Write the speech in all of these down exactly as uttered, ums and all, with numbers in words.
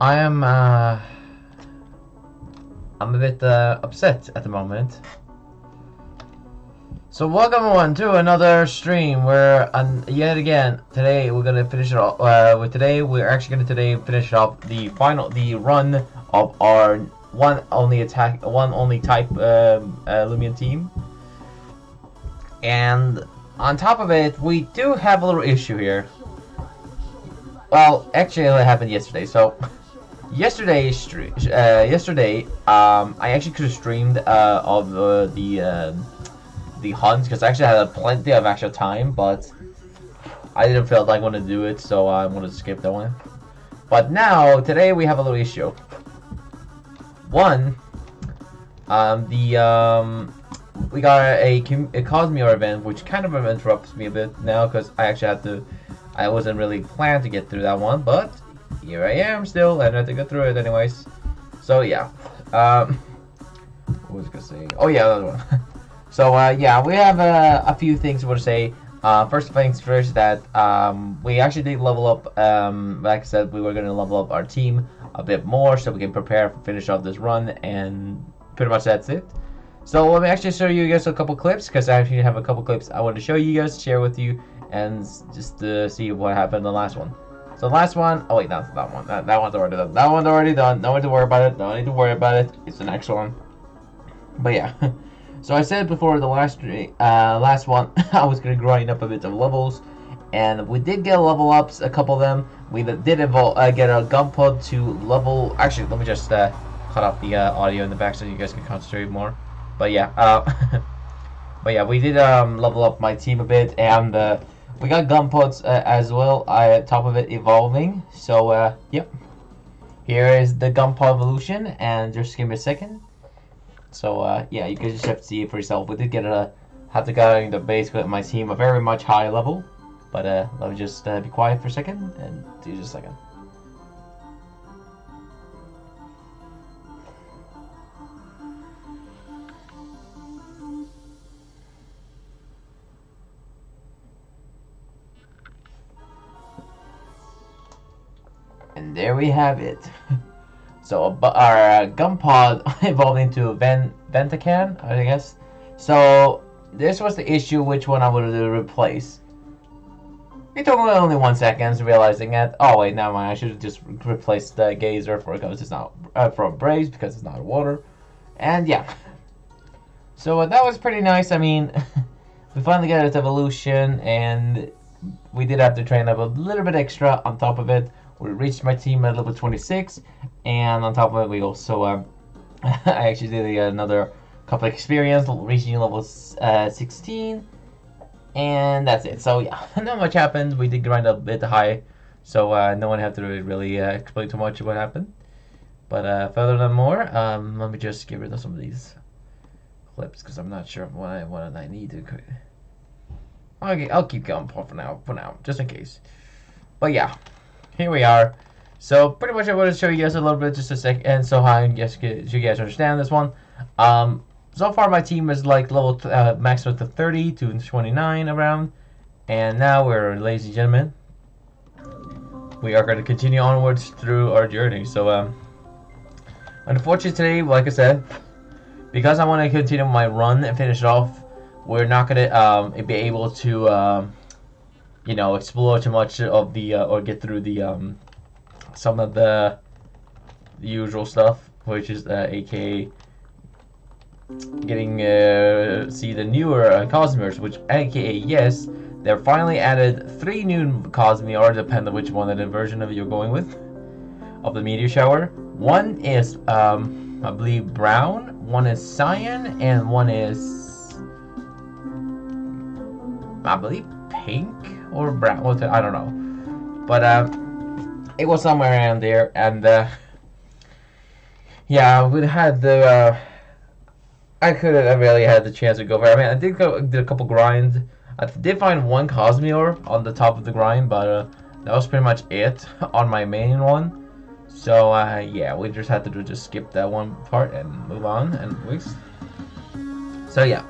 I am, uh, I'm a bit uh, upset at the moment. So welcome everyone to another stream where, um, yet again, today we're gonna finish it off. Uh, with today, we're actually gonna today finish off the final, the run of our one only attack, one only type um, uh, Loomian team. And on top of it, we do have a little issue here. Well, actually, it happened yesterday. So, yesterday, uh, yesterday, um, I actually could have streamed uh, of uh, the uh, the hunt because I actually had plenty of extra time, but I didn't feel like I wanted to do it, so I'm gonna skip that one. But now, today, we have a little issue. One, um, the um. We got a, a Cosmior event, which kind of interrupts me a bit now because I actually have to. I wasn't really planned to get through that one, but here I am still, and I have to go through it anyways. So yeah, um, what was I gonna say? Oh yeah, another one. So uh, yeah, we have uh, a few things I want to say. Uh, first things first, that um, we actually did level up. Um, like I said, we were gonna level up our team a bit more so we can prepare for finish off this run, and pretty much that's it. So let me actually show you guys a couple clips, because I actually have a couple clips I want to show you guys, share with you, and just to see what happened in the last one. So the last one, oh wait, not that one, that, that one's already done, that one's already done, no need to worry about it, no need to worry about it, it's the next one. But yeah, so I said before the last uh, last one, I was going to grind up a bit of levels, and we did get level ups, a couple of them. We did involve, uh, get a Gunpod to level, actually let me just uh, cut off the uh, audio in the back so you guys can concentrate more. But yeah, uh, but yeah, we did um, level up my team a bit, and uh, we got Gunpods uh, as well. Uh, top of it evolving, so uh, yep. Here is the Gunpod evolution, and just give me a second. So uh, yeah, you guys just have to see it for yourself. We did get a have to go in the base with my team, a very much high level. But uh, let me just uh, be quiet for a second and do just a second. And there we have it. So our uh, Gunpod evolved into Ven Ventican, I guess. So this was the issue, which one I would replace. It took me only one second realizing it. Oh wait, never mind. I should have just replaced the Gazer for because it's not uh, for Braves because it's not water. And yeah. So uh, that was pretty nice. I mean, we finally got its evolution, and we did have to train up a little bit extra on top of it. We reached my team at level twenty-six, and on top of it, we also um, I actually did another couple of experience, reaching level uh, sixteen, and that's it. So yeah, not much happened. We did grind a bit high, so uh, no one had to really, really uh, explain too much of what happened. But uh, further than more, um, let me just get rid of some of these clips because I'm not sure what I what I need to. Okay, I'll keep going for now, for now, just in case. But yeah. Here we are. So pretty much I want to show you guys a little bit, just a second, and so how you guys, you guys understand this one. Um, so far my team is like level uh, maximum to thirty to twenty-nine around, and now we're, ladies and gentlemen, we are going to continue onwards through our journey. So um, unfortunately today, like I said, because I want to continue my run and finish it off, we're not going to um, be able to. Um, You know, explore too much of the uh, or get through the um, some of the usual stuff, which is uh, A K A getting uh, see the newer uh, Cosmiors, which A K A yes, they're finally added three new Cosmiors, depending on which one of the version of you're going with of the meteor shower. One is um, I believe brown, one is cyan, and one is I believe pink. Or brown, what the, I don't know, but um, it was somewhere around there, and uh, yeah, we had the. Uh, I could have really had the chance to go there. I mean, I did go did a couple grinds. I did find one Cosmior on the top of the grind, but uh, that was pretty much it on my main one. So uh, yeah, we just had to do, just skip that one part and move on, and we. So yeah,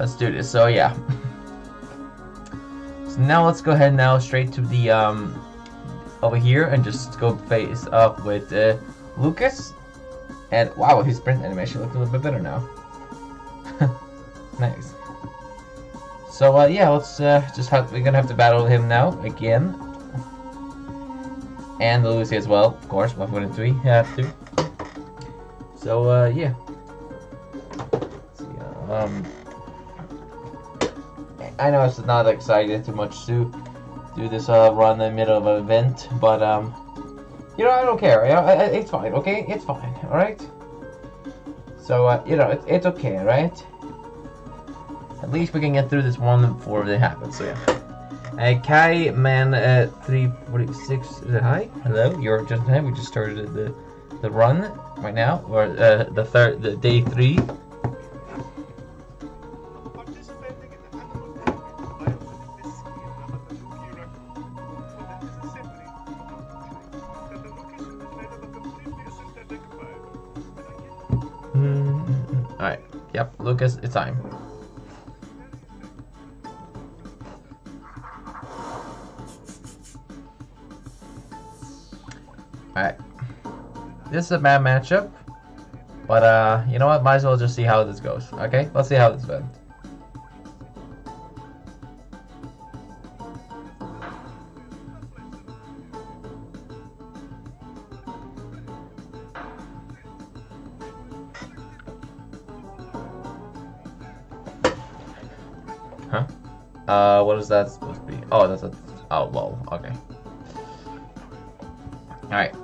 let's do this. So yeah. So now let's go ahead now straight to the um, over here and just go face up with uh, Lucas. And wow, his sprint animation looks a little bit better now. Nice. So uh, yeah, let's uh, just have, we're gonna have to battle him now again. And Lucy as well, of course. Why wouldn't we have to? So uh, yeah. Let's see, uh, um, I know it's not exciting too much to do this uh, run in the middle of an event, but um, you know, I don't care. You know, I, I, it's fine. Okay, it's fine. All right. So uh, you know, it, it's okay, right? At least we can get through this one before it happens. So yeah. Uh, Kai Man three forty-six. Is it hi? Hello. You're just in time. We just started the the run right now, or uh, the third, the day three. Yep, Lucas, it's time. Alright. This is a bad matchup. But, uh, you know what? Might as well just see how this goes. Okay? Let's see how this went. Huh? Uh, what is that supposed to be? Oh, that's a... Oh, lol. Okay. Alright.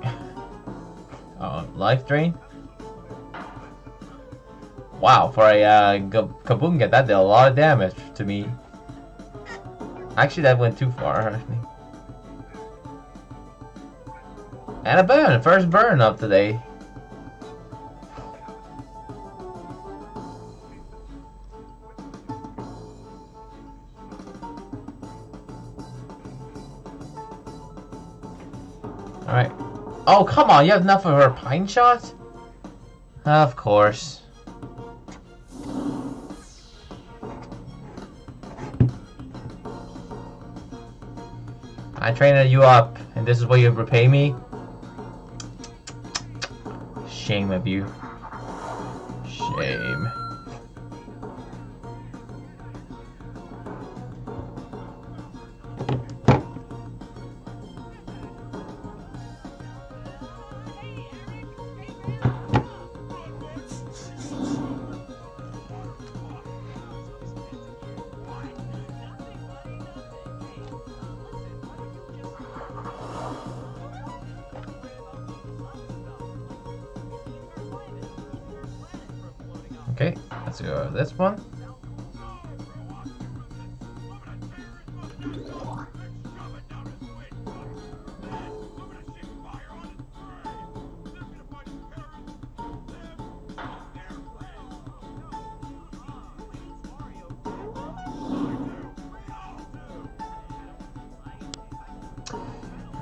Uh, life drain? Wow, for a uh, Kaboonga, that did a lot of damage to me. Actually, that went too far, I think. And a burn! First burn up today. Alright. Oh, come on, you have enough of her pine shot? Of course. I trained you up, and this is what you repay me? Shame of you. Shame. Okay, let's go over this one.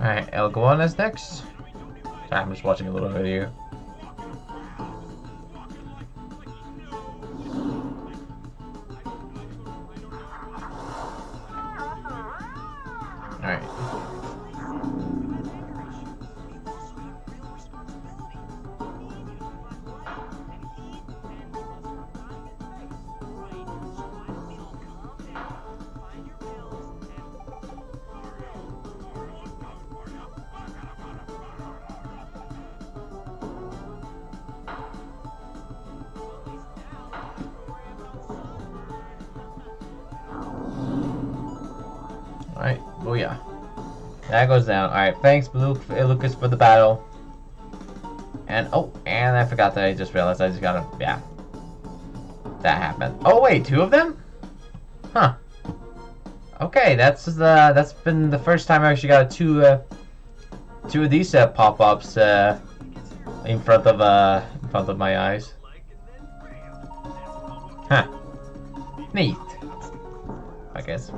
Alright, Elgoan is next. I'm just watching a little video. Alright, oh yeah. That goes down. Alright, thanks Luke, Lucas for the battle. And, oh, and I forgot that I just realized I just got a, yeah. That happened. Oh wait, two of them? Huh. Okay, that's the, that's been the first time I actually got two, uh, two of these uh, pop-ups, uh, in front of, uh, in front of my eyes. Huh. Neat. I guess.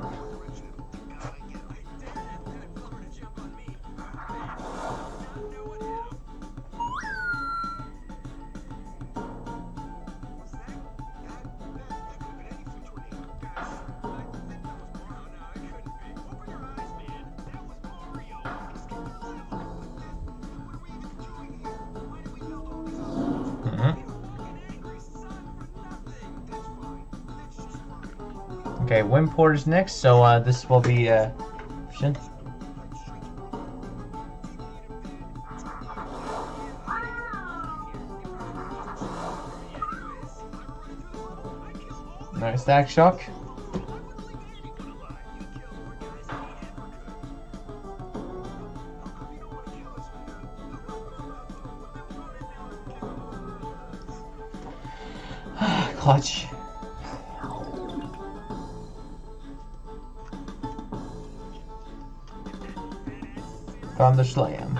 Okay, Wimport is next, so uh, this will be uh, option. Nice Stack Shock. Clutch. Thunder Slam.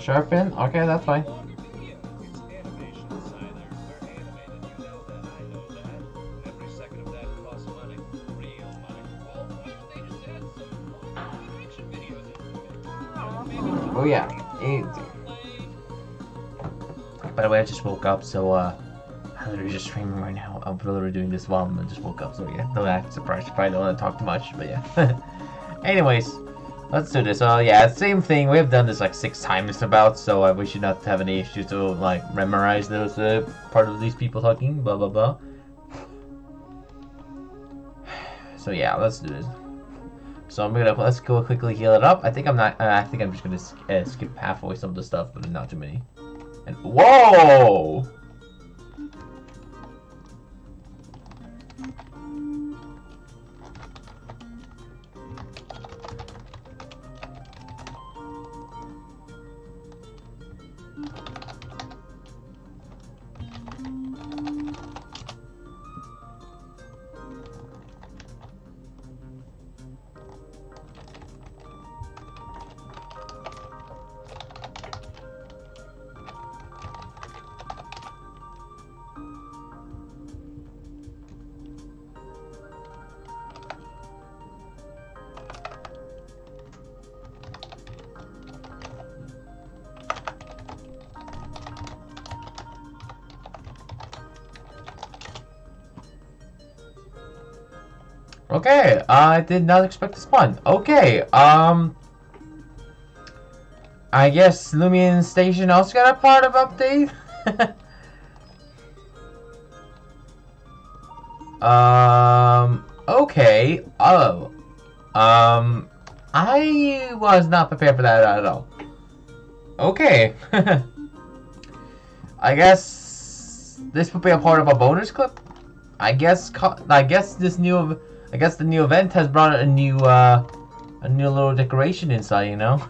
Sharpen? Okay, that's fine. Oh yeah. It... By the way, I just woke up, so uh, I'm literally just streaming right now. I'm literally doing this while I just woke up, so yeah. Don't act surprised. Probably don't want to talk too much, but yeah. Anyways. Let's do this. Oh uh, yeah, same thing. We have done this like six times about, so uh, we should not have any issues to like memorize those uh, part of these people talking. Blah blah blah. So yeah, let's do this. So I'm gonna let's go quickly heal it up. I think I'm not. Uh, I think I'm just gonna sk uh, skip halfway some of the stuff, but not too many. And whoa! Okay, uh, I did not expect this one. Okay, um... I guess Loomian Station also got a part of update? um... Okay, oh. Um... I was not prepared for that at all. Okay. I guess... This would be a part of a bonus clip? I guess... I guess this new... I guess the new event has brought a new, uh, a new little decoration inside, you know?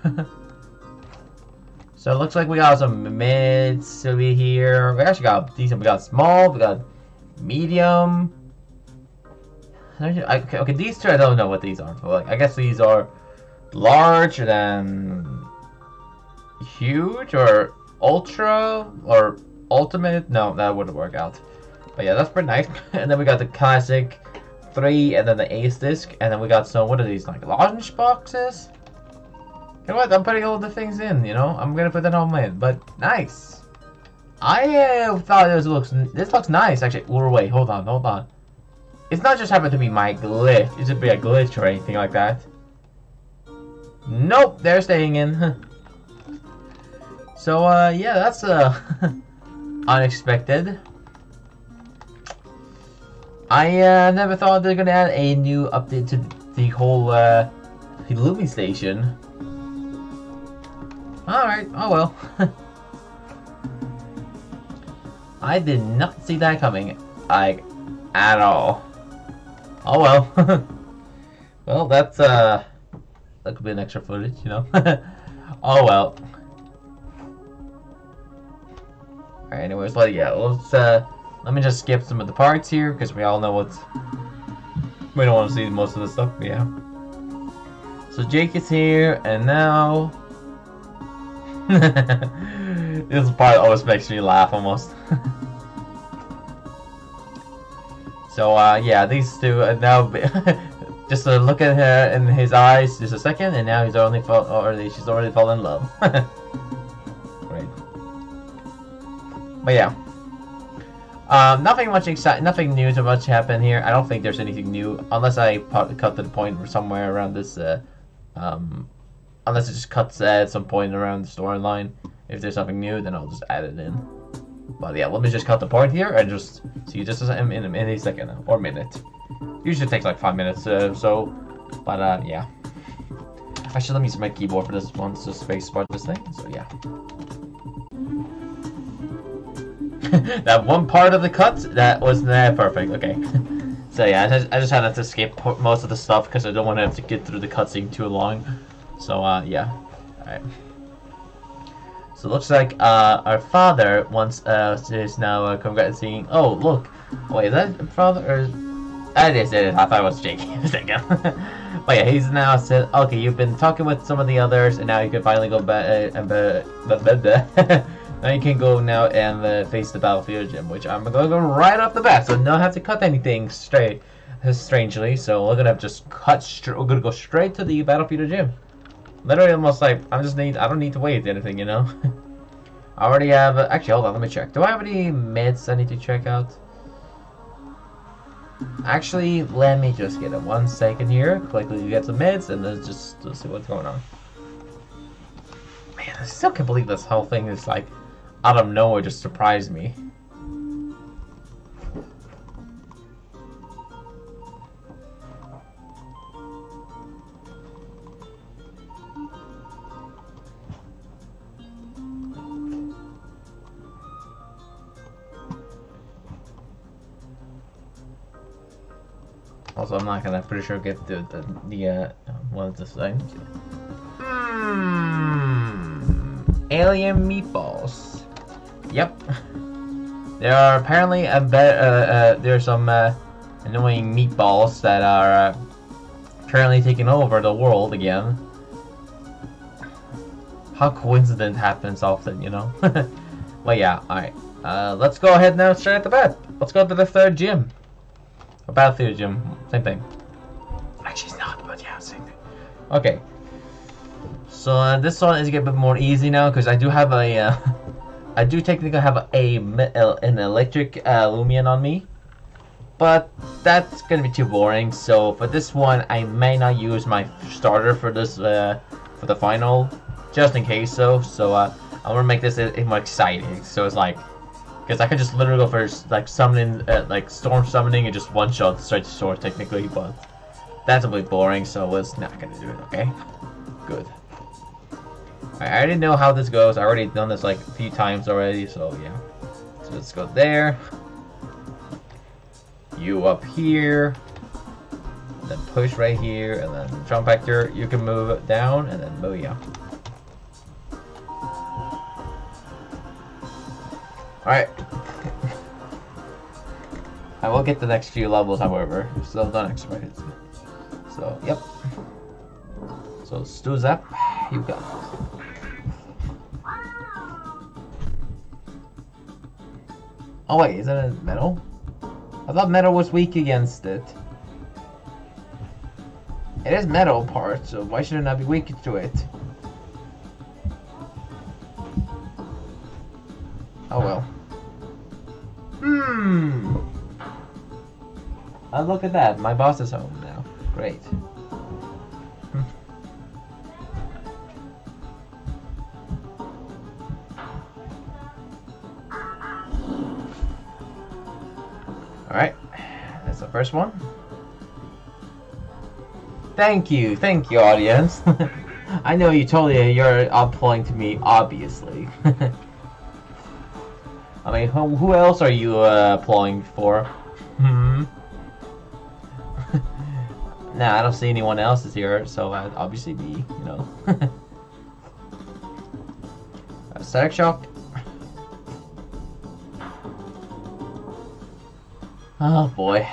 So it looks like we got some mids over here. We actually got decent. We got small, we got medium. I, okay, okay, these two, I don't know what these are. But like, I guess these are large and then huge or ultra or ultimate. No, that wouldn't work out. But yeah, that's pretty nice. And then we got the classic. Three and then the ace disc, and then we got some. What are these like lozenge boxes? You know what? I'm putting all the things in. You know, I'm gonna put that all in. But nice. I uh, thought this looks. This looks nice actually. Well, wait, hold on, hold on. It's not just happened to be my glitch. It should be a glitch or anything like that. Nope, they're staying in. So uh, yeah, that's uh, unexpected. I uh, never thought they're gonna add a new update to the whole uh, Lumi Station. Alright, oh well. I did not see that coming, like, at all. Oh well. Well, that's, uh, that could be an extra footage, you know? Oh well. Alright, anyways, well, yeah, let's, uh, let me just skip some of the parts here, because we all know what's... We don't want to see most of the stuff, but yeah. So Jake is here, and now... This part always makes me laugh, almost. So, uh, yeah, these two are now... just to look at her in his eyes just a second, and now he's only fall, already she's already fallen in love. Great. But yeah, um, nothing much exciting, nothing new to much happen here. I don't think there's anything new, unless I cut to the point somewhere around this. Uh, um, unless it just cuts at some point around the storyline. If there's something new, then I'll just add it in. But yeah, let me just cut the part here and just see you just in, in, in a second or minute. Usually takes like five minutes uh, so, but uh, yeah. Actually, let me use my keyboard for this one, so space bar this thing, so yeah. That one part of the cut, that was nah, perfect, okay. So yeah, I just, I just had to skip most of the stuff because I don't want to have to get through the cutscene too long. So uh, yeah, alright. So looks like uh, our father wants us uh, is now uh, congratulating. Oh look, wait, is that father or? That is it. Is. I thought it was Jake. But yeah, he's now said, okay, you've been talking with some of the others, and now you can finally go back and uh, now you can go now and uh, face the battlefield gym, which I'm gonna go right off the bat, so not have to cut anything straight. Strangely, so we're gonna have just cut. We're gonna go straight to the battlefield gym. Literally almost like, I just need, I don't need to wait anything, you know? I already have, a, actually hold on, let me check. Do I have any meds I need to check out? Actually, let me just get it one second here. Quickly get some meds and then just let's see what's going on. Man, I still can't believe this whole thing is like, out of nowhere just surprised me. Also, I'm not gonna, pretty sure, get the the, the uh, one of the things. Mmm, alien meatballs. Yep. There are apparently a be uh, uh, there's some uh, annoying meatballs that are uh, currently taking over the world again. How coincident happens often, you know. Well, yeah. All right. Uh, let's go ahead now. Straight at the bat. Let's go to the third gym. A battlefield gym, same thing. Actually, it's not, but yeah, same thing. Okay. So uh, this one is getting a bit more easy now because I do have a, uh, I do technically have a, a an electric uh, Loomian on me, but that's gonna be too boring. So for this one, I may not use my starter for this uh, for the final, just in case. So so uh, I want to make this a, a more exciting. So it's like. Because I could just literally go for like summoning, uh, like storm summoning, and just one shot straight to shore technically, but that's a bit boring, so it's not gonna do it. Okay, good. Right, I already know how this goes. I already done this like a few times already, so yeah. So let's go there. You up here, and then push right here, and then jump back here. You can move down, and then booyah. Alright. I will get the next few levels, however. Still not expected. So, yep. So, Stozap, you got it. Oh, wait, isn't it metal? I thought metal was weak against it. It is metal part, so why should it not be weak to it? Oh well. Hmm. Oh, look at that. My boss is home now. Great. Hm. Alright. That's the first one. Thank you. Thank you, audience. I know you totally, you're applying to me, obviously. I mean, who, who else are you uh, applying for? Hmm. Nah, I don't see anyone else is here, so I'd obviously be, you know. Static shock. Oh boy.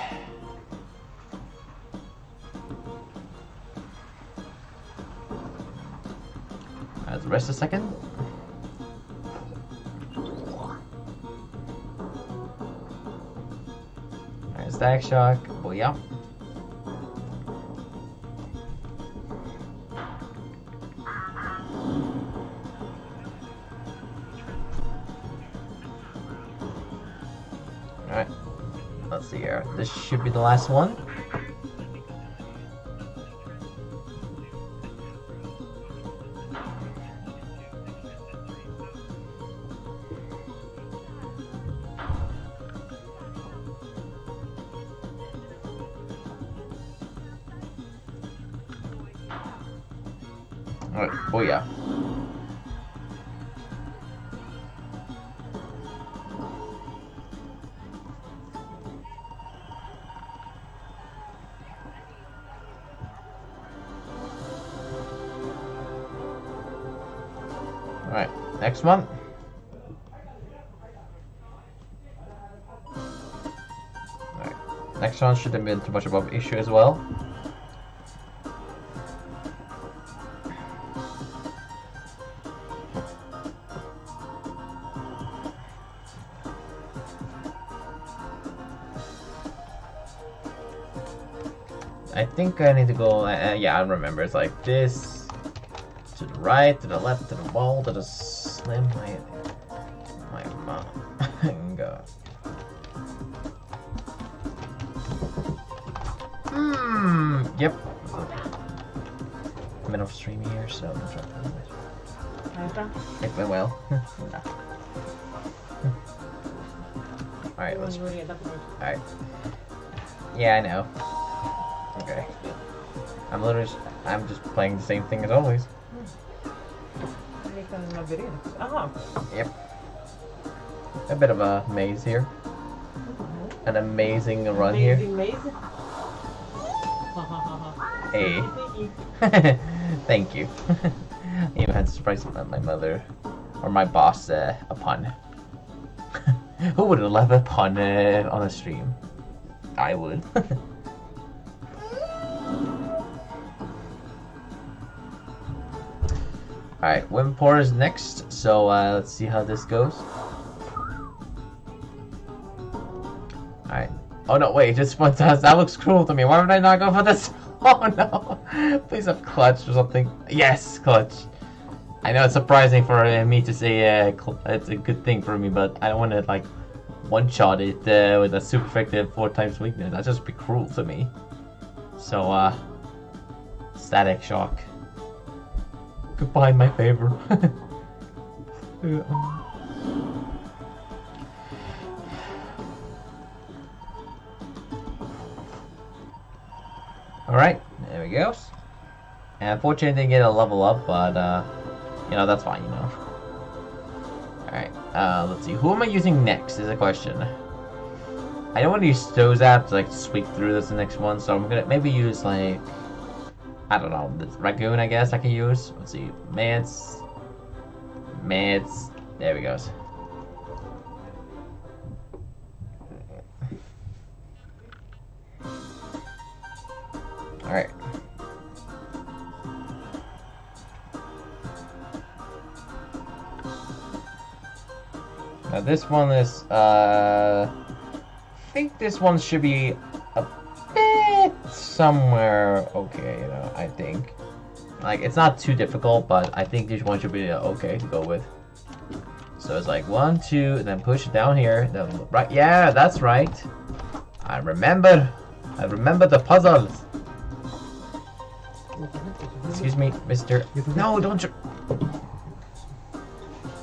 Let's rest a second. Stack shock, booyah. let's see here. This should be the last one. Oh yeah. All right, next one. All right, next one shouldn't have been too much of an issue as well. I think I need to go, uh, yeah, I remember, it's like this, to the right, to the left, to the wall, to the slim, my, my mom, go. Hmm, yep. I'm in off stream here, so I'm not sure if that went. It went well. No. Alright, let's, alright. Yeah, I know. Okay. I'm literally, I'm just playing the same thing as always. Uh-huh. Yep. A bit of a maze here. An amazing run here. Maze? Hey. Thank you. I even had to surprise my mother, or my boss, uh, a pun. Who would love a pun uh, on a stream? I would. Alright, Wimpor is next, so uh, let's see how this goes. Alright. Oh no, wait, just one test. That looks cruel to me. Why would I not go for this? Oh no! Please have clutch or something. Yes, clutch. I know it's surprising for uh, me to say uh, it's a good thing for me, but I don't want to like one-shot it uh, with a super effective four times weakness. That'd just be cruel to me. So, uh, static shock. Goodbye, my favor. Yeah. Alright, there we go. And unfortunately, didn't get a level up, but, uh, you know, that's fine, you know. Alright, uh, let's see. Who am I using next is the question. I don't want to use Stozap to, like, sweep through this next one, so I'm gonna maybe use, like, I don't know, this Ragoon I guess I can use. Let's see, Mance, Mance, there we go. Alright. Now this one is, uh, I think this one should be somewhere okay, you know, I think. Like, it's not too difficult, but I think this one should be uh, okay to go with. So it's like one, two, and then push it down here. Then right, yeah, that's right. I remember. I remember the puzzles. Excuse me, mister. No, don't you.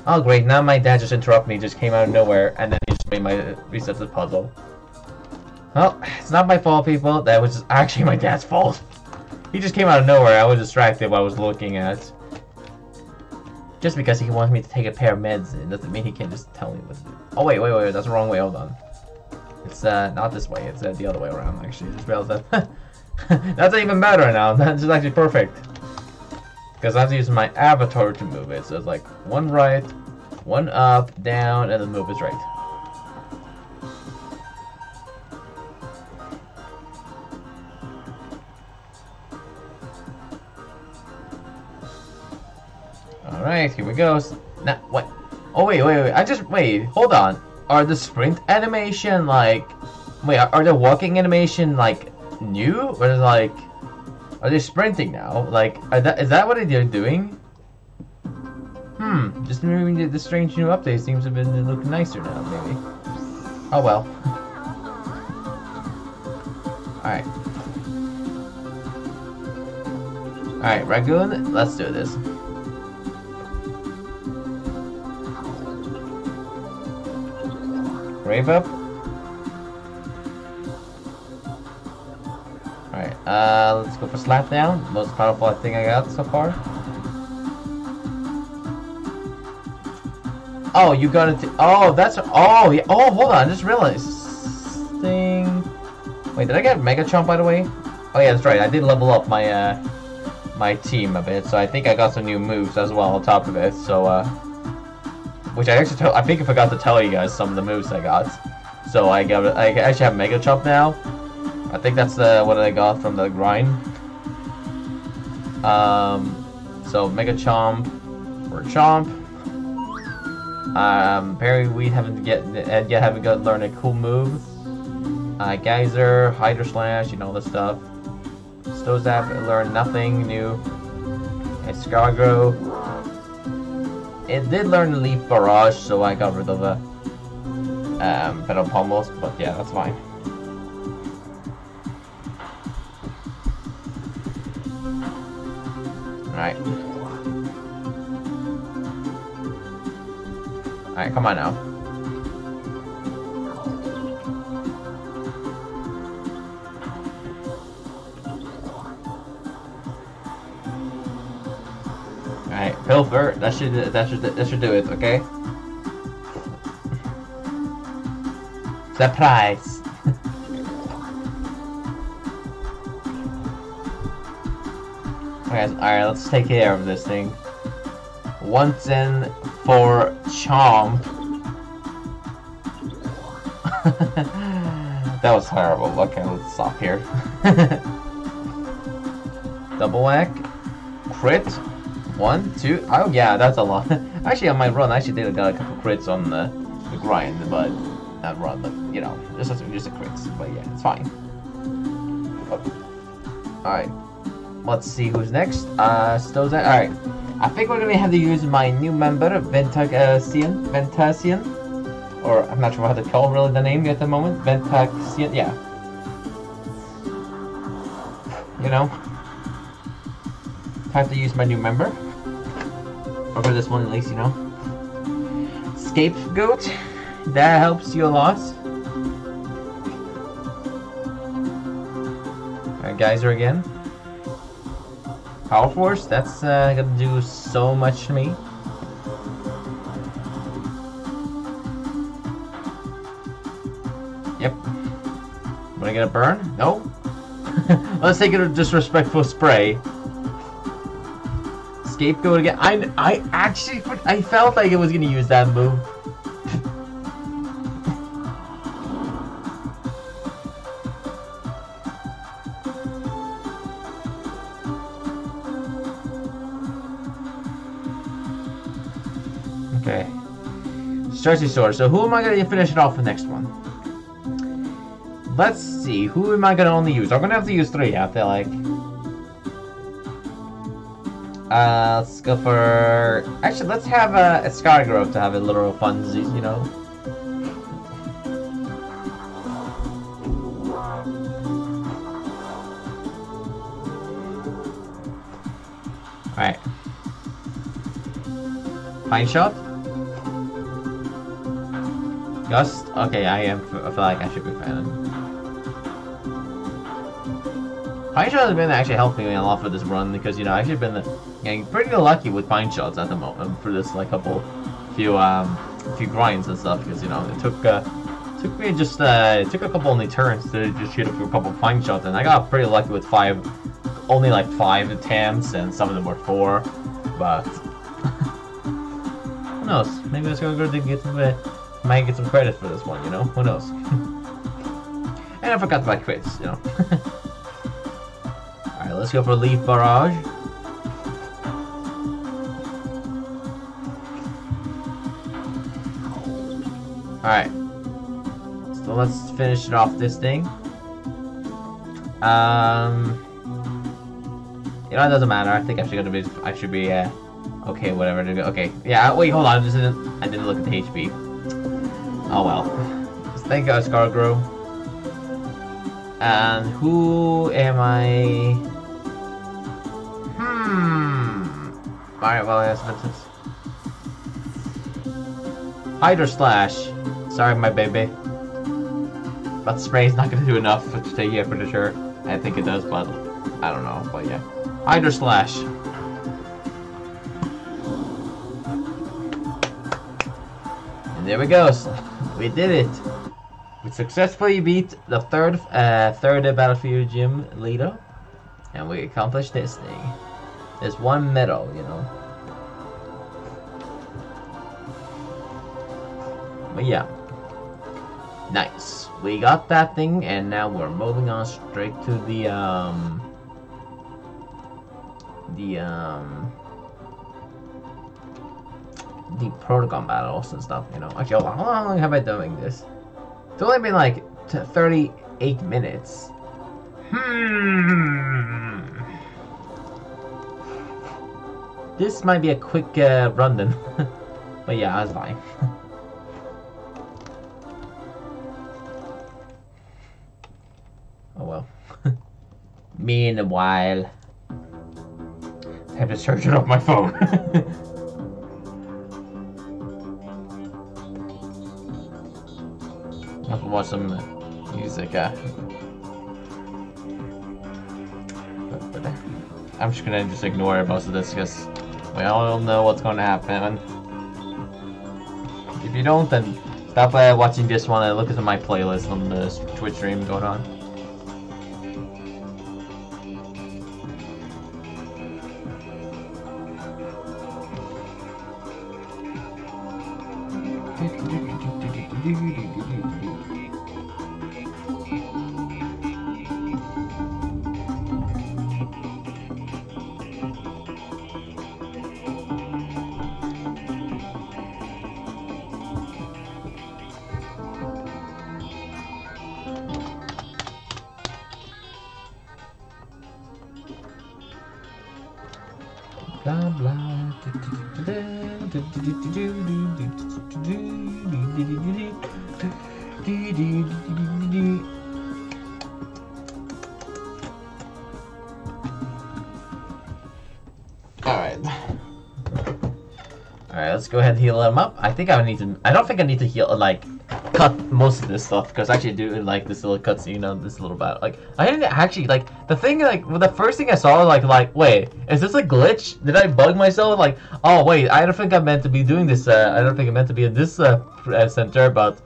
Oh, great. Now my dad just interrupted me, just came out of nowhere, and then he just made my uh, reset the puzzle. Well, it's not my fault, people. That was just actually my dad's fault. He just came out of nowhere. I was distracted while I was looking at. Just because he wants me to take a pair of meds, it doesn't mean he can just tell me what to do. Oh, wait, wait, wait. That's the wrong way. Hold on. It's uh, not this way. It's uh, the other way around, actually. I just realized that. That's even better now. That's just actually perfect. Because I have to use my avatar to move it. So it's like one right, one up, down, and then move is right. Alright, here we go. Now, what? Oh, wait, wait, wait. I just. Wait, hold on. Are the sprint animation like. Wait, are, are the walking animation like new? Or is it like. Are they sprinting now? Like, are that, is that what they're doing? Hmm. Just moving to the strange new update seems to have been looking nicer now, maybe. Oh well. Alright. Alright, Ragoon, let's do this. Rave up. Alright, uh, let's go for Slap Down. Most powerful I think I got so far. Oh, you got it. Oh, that's. Oh, yeah. Oh, hold on. I just realized. Thing. Wait, did I get Mega Chomp by the way? Oh yeah, that's right. I did level up my uh, my team a bit, so I think I got some new moves as well on top of it. So, uh, which I actually, I think I forgot to tell you guys some of the moves I got. So I got, I actually have Mega Chomp now. I think that's the what I got from the grind. Um, so Mega Chomp or Chomp. Um, Parrotweed haven't yet, yet haven't got learned a cool move. Uh, Geyser, Hydro Slash, you know, all this stuff. Stozap learned nothing new. Escargrow. It did learn to Leaf Barrage, so I got rid of the um, Petal Pummels, but yeah, that's fine. Alright. Alright, come on now. Alright, Pilfer, that should that should that should do it, okay? Surprise! Alright, alright, let's take care of this thing. Once in for Chomp. That was horrible. Okay, let's stop here. Double whack. Crit. One, two. Oh, yeah, that's a lot. Actually, on my run, I actually did got a couple crits on the, the grind, but not run, but you know, just, just a crits. But yeah, it's fine. Alright. Let's see who's next. Uh, Stozak. Alright. I think we're gonna have to use my new member, Ventican, Ventican, or I'm not sure how to call really the name at the moment, Ventican, yeah. You know, I have to use my new member, or for this one at least, you know. Scapegoat, that helps you a lot. Alright, Geyser again. Power Force, that's uh, gonna do so much to me. Yep. Am I gonna burn? No. Let's take it a disrespectful spray. Scapegoat again. I I actually I felt like I was gonna use that move. Stretchy Sword. So who am I going to finish it off with next one? Let's see. Who am I going to only use? I'm going to have to use three out there, like. Uh, let's go for... Actually, let's have a, a Escargrow to have a little funsies, you know. Alright. Pine Shot. Gust? Okay, I am. I feel like I should be failing. Pine Shot has been actually helping me a lot for this run because, you know, I should have been getting pretty lucky with Pine Shots at the moment for this, like, couple, few, um, few grinds and stuff because, you know, it took, uh, took me just, uh, it took a couple only turns to just shoot a couple Pine Shots and I got pretty lucky with five, only like five attempts and some of them were four, but, who knows, maybe it's going to get some, uh, might get some credit for this one, you know? Who knows? And I forgot about crits, you know? Alright, let's go for Leaf Barrage. Alright. So let's finish it off this thing. Um... You know, it doesn't matter. I think I should be... I should be, uh... Okay, whatever. Okay. Yeah, wait, hold on. I didn't, I didn't look at the H P. Oh well. Thank you, Escargrow. And who am I? Hmm. Alright, well, yes, that's it. Hydro Slash. Sorry, my baby. But spray's not gonna do enough to take you, I'm pretty sure. I think it does, but I don't know, but yeah. Hydro Slash. And there we go. We did it. We successfully beat the third, uh, third battlefield gym leader, and we accomplished this thing. There's one medal, you know. But yeah, nice. We got that thing, and now we're moving on straight to the um, the um, the Protagon battles and stuff. You know. Actually, how long have I been doing this? It's only been like t thirty-eight minutes. Hmm. This might be a quick uh, rundown, but yeah, I was lying. Oh well. Meanwhile, I have to charge it off my phone. I'll watch some music. Uh. I'm just gonna just ignore most of this because we all know what's gonna happen. If you don't, then stop uh, watching this one and look at my playlist on the Twitch stream going on. Go ahead and heal him up. I think I need to. I don't think I need to heal. Like, cut most of this stuff because I actually do like this little cutscene of this little battle. Like, I didn't actually like the thing. Like, well, the first thing I saw, like, like, wait, is this a glitch? Did I bug myself? Like, oh wait, I don't think I meant to be doing this. Uh, I don't think I meant to be in this uh, center, but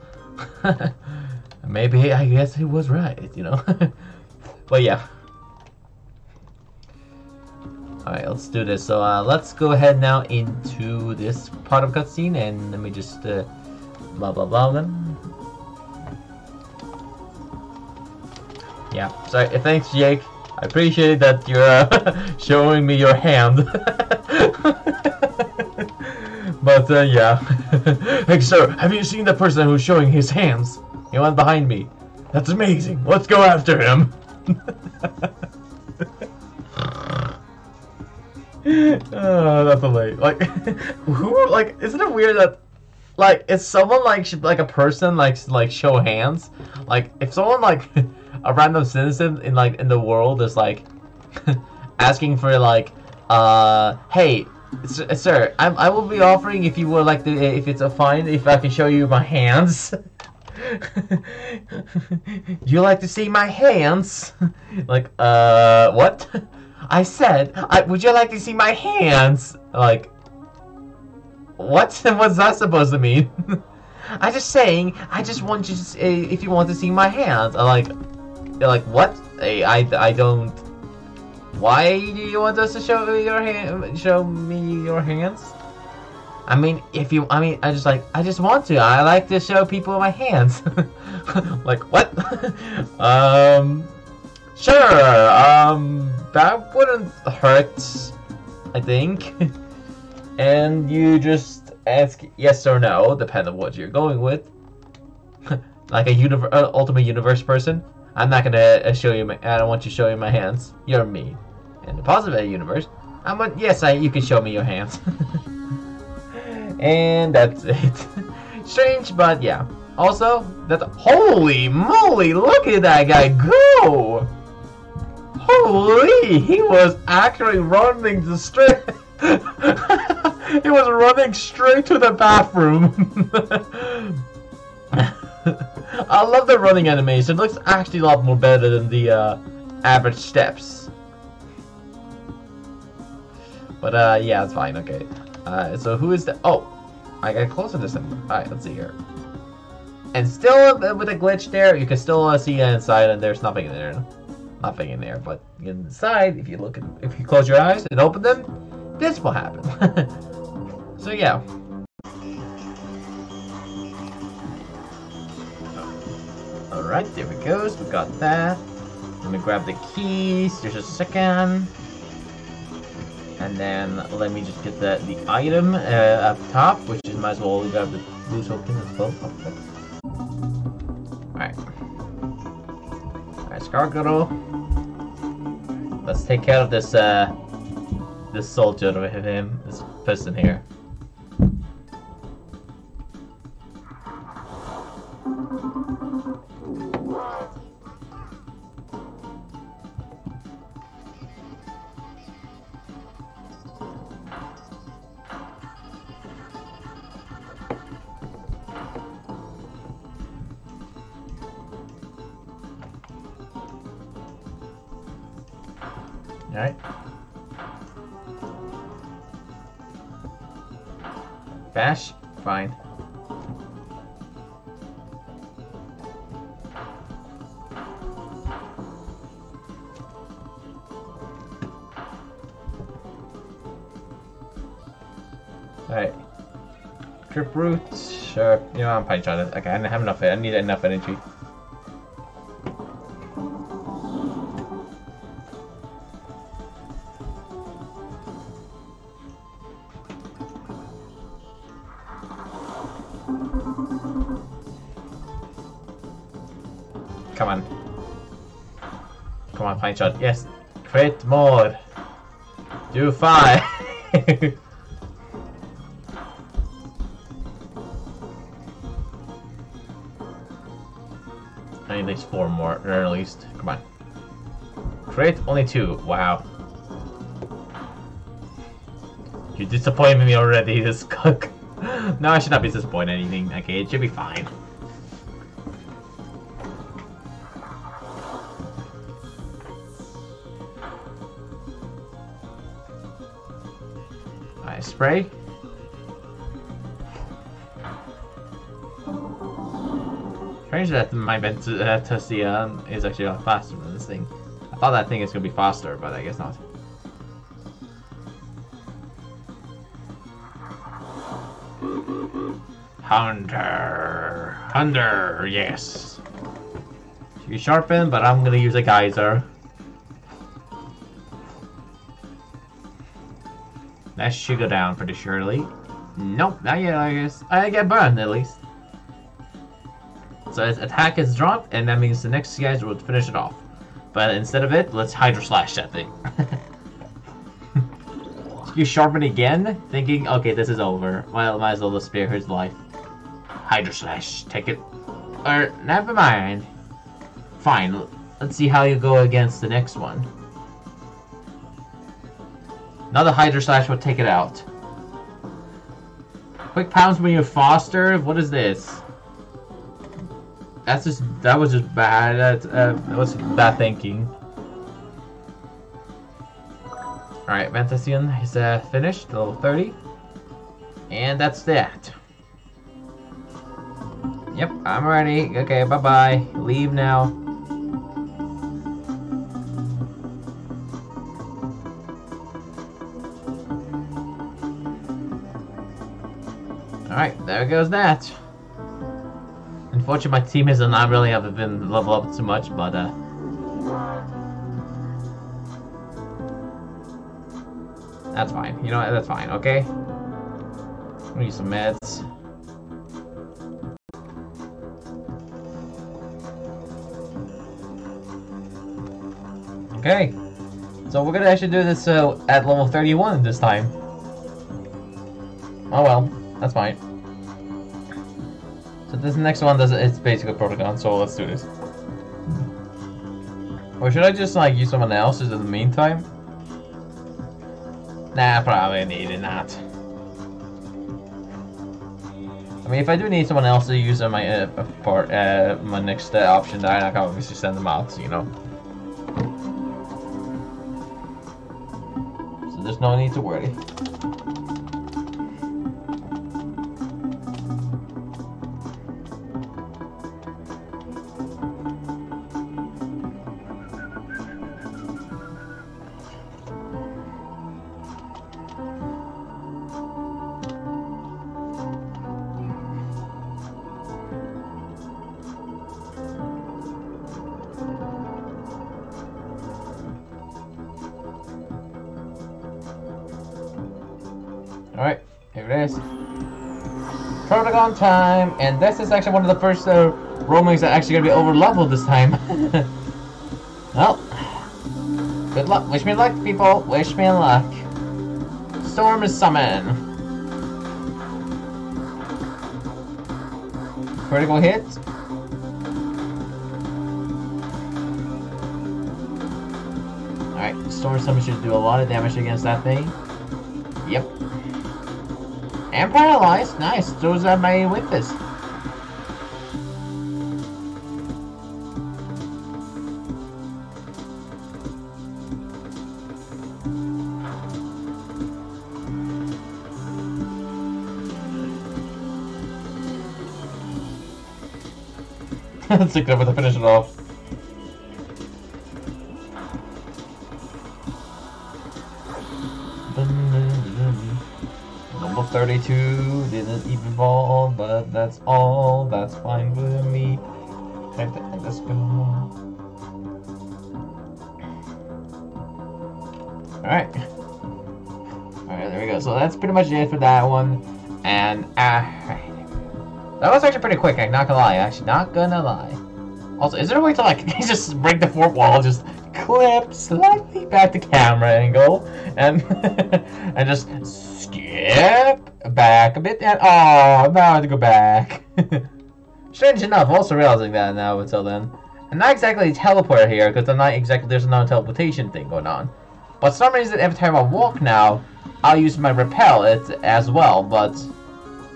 maybe I guess he was right. You know. But yeah. Alright, let's do this. So uh, let's go ahead now into this part of cutscene, and let me just uh, blah blah blah them. Yeah, sorry. Thanks, Jake. I appreciate that you're uh, showing me your hand. But uh, yeah, hey sir, have you seen the person who's showing his hands? He went behind me. That's amazing. Let's go after him. Oh, that's a late. Like, who? Like, isn't it weird that, like, if someone like like a person like like show hands, like if someone like a random citizen in like in the world is like asking for like, uh, hey, sir, I I will be offering if you would like to if it's a fine if I can show you my hands. You like to see my hands? Like, uh, what? I said, I, would you like to see my hands? Like, what? What's that supposed to mean? I'm just saying, I just want you to say, if you want to see my hands. I'm like, they're like, what? I, I, I don't... Why do you want us to show me your hand? Show me your hands? I mean, if you... I mean, I just like, I just want to. I like to show people my hands. Like, what? um... Sure, um, that wouldn't hurt, I think. And you just ask yes or no, depending on what you're going with. Like a universe, uh, ultimate universe person, I'm not gonna uh, show you. My, I don't want you to show you my hands. You're me. In the positive universe, I'm a, yes. I, you can show me your hands. And that's it. Strange, but yeah. Also, that's holy moly, look at that guy go! Holy, he was actually running the straight. He was running straight to the bathroom. I love the running animation. It looks actually a lot more better than the uh, average steps. But uh, yeah, it's fine. Okay. Uh, so who is that? Oh, I got closer to something. All right, let's see here. And still with a glitch there, you can still uh, see inside, and there's nothing in there. Nothing in there, but inside, if you look, at, if you close your eyes and open them, this will happen. So yeah. All right, there we go. We got that. Let me grab the keys. There's a second. And then let me just get the the item uh, up top, which is might as well grab the blue token as well. Okay. Alright. Alright, Escargrow. Let's take care of this uh this soldier with him, this person here. Alright. Bash? Fine. Alright. Trip route? Sure. You know, I'm probably trying to. Okay, I don't have enough. I need enough energy. Come on. Come on, fine shot. Yes. Crit more. Do five. I need at least four more, or at least. Come on. Crit only two. Wow. You disappointed me already, this cook. No, I should not be disappointed anything. Okay, it should be fine. Spray. Strange that my Ventican is actually a lot faster than this thing. I thought that thing is going to be faster, but I guess not. Hunter! Hunter! Yes! She's sharpened, but I'm going to use a geyser. That should go down pretty surely. Nope, not yet, I guess. I get burned at least. So its attack is dropped, and that means the next guys will finish it off. But instead of it, let's Hydro Slash that thing. You sharpen again, thinking, okay, this is over. Well, might as well just spare his life. Hydro Slash, take it. Or, never mind. Fine, let's see how you go against the next one. Another Hydro Slash will take it out. Quick pounds when you're faster? What is this? That's just, that was just bad, that, uh, that was bad thinking. Alright, Ventican is uh, finished, level thirty. And that's that. Yep, I'm ready. Okay, bye bye. Leave now. Alright, there goes that. Unfortunately, my teammates are not really have been level up too much, but uh... that's fine. You know what? That's fine, okay? I'm gonna use some meds. Okay. So we're gonna actually do this uh, at level thirty-one this time. Oh well. That's fine. So this next one does it's basically Protagon, so let's do this. Or should I just like use someone else's in the meantime? Nah, probably needed not. I mean, if I do need someone else to use on my uh, part, uh, my next uh, option, then I can obviously send them out, you know. So there's no need to worry. Protagon time, and this is actually one of the first uh, roamings that are actually gonna be over leveled this time. Well, good luck. Wish me luck, people. Wish me luck. Storm is summoned. Critical hit. All right, storm summon should do a lot of damage against that thing. Yep. And paralyzed, nice. Those are my with this. Let's take that with the finish it off. thirty-two didn't even fall, but that's all, that's fine with me. And let's go. Alright. Alright, there we go. So that's pretty much it for that one. And, ah, uh, that was actually pretty quick, I'm not gonna lie. Actually, not gonna lie. Also, is there a way to, like, just break the fourth wall, just clip slightly back the camera angle, and, and just skip back a bit, and oh, now I have to go back. Strange enough, also realizing that now until then. I'm not exactly teleporter here, because I'm not exactly, there's no teleportation thing going on. But for some reason, every time I walk now, I'll use my repel it as well, but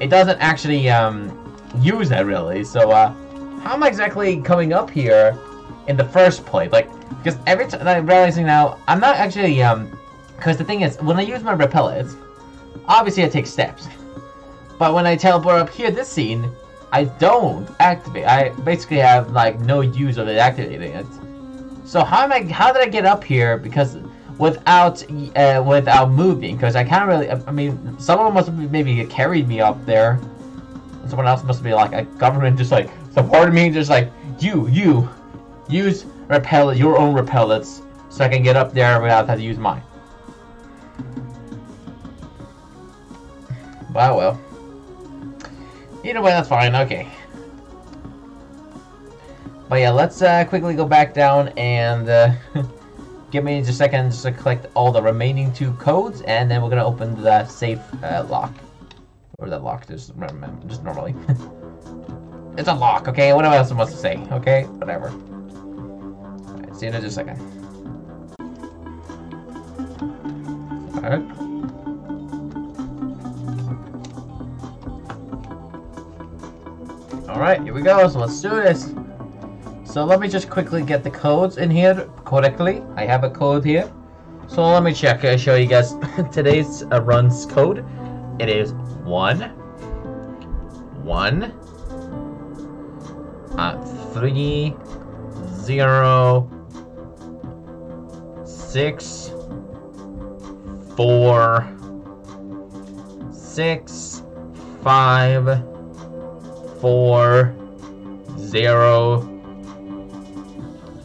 it doesn't actually um, use it really. So uh, how am I exactly coming up here in the first place? Like, because every time I'm realizing now, I'm not actually, um, because the thing is, when I use my repel it, obviously I take steps, but when I teleport up here this scene, I don't activate. I basically have like no use of it activating it. So how am I? How did I get up here? Because without uh, without moving, because I can't really. I mean, someone must have maybe carried me up there. Someone else must be like a government, just like supported me, just like you, you use repel your own repellents, so I can get up there without having to use mine. Wow, well. Either way, that's fine, okay. But yeah, let's uh, quickly go back down and uh, give me just a second just to collect all the remaining two codes, and then we're gonna open the safe uh, lock. Or the lock, just remember, just normally. It's a lock, okay? What else am I supposed to say? Okay, whatever. Alright, see you in just a second. Alright. Alright, here we go, so let's do this. So let me just quickly get the codes in here correctly. I have a code here. So let me check and show you guys today's uh, run's code. It is one, one, uh, three, zero, six, four, six, five, Four, zero,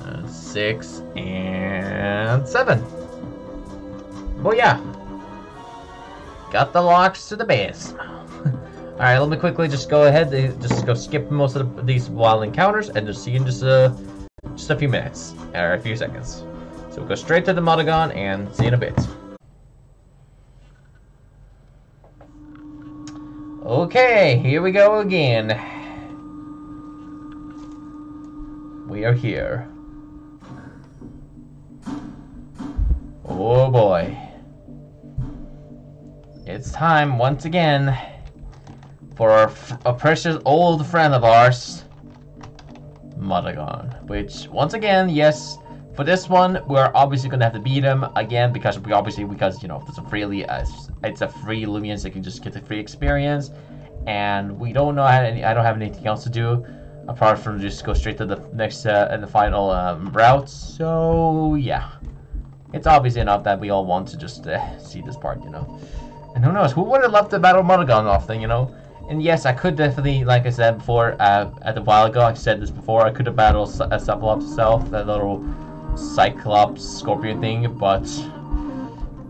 uh, six, and seven. Oh yeah, got the locks to the base. All right, let me quickly just go ahead and just go skip most of the, these wild encounters, and just see you in just a uh, just a few minutes or a few seconds. So we'll go straight to the Modagon and see you in a bit. Okay, here we go again. Cosmior here. Oh boy. It's time once again for our f a precious old friend of ours, Modagon. Which, once again, yes, for this one, we're obviously gonna have to beat him again because we obviously, because, you know, it's a freely, uh, it's a free Lumian, so you can just get the free experience. And we don't know, any, I don't have anything else to do apart from just go straight to the next uh, and the final um, route. So yeah, it's obvious enough that we all want to just uh, see this part, you know. And who knows, who would have left the Battle Modagon off thing, you know? And yes, I could definitely, like I said before, uh, at a while ago, I've said this before, I could have battled a Cyclops itself, that little Cyclops Scorpion thing, but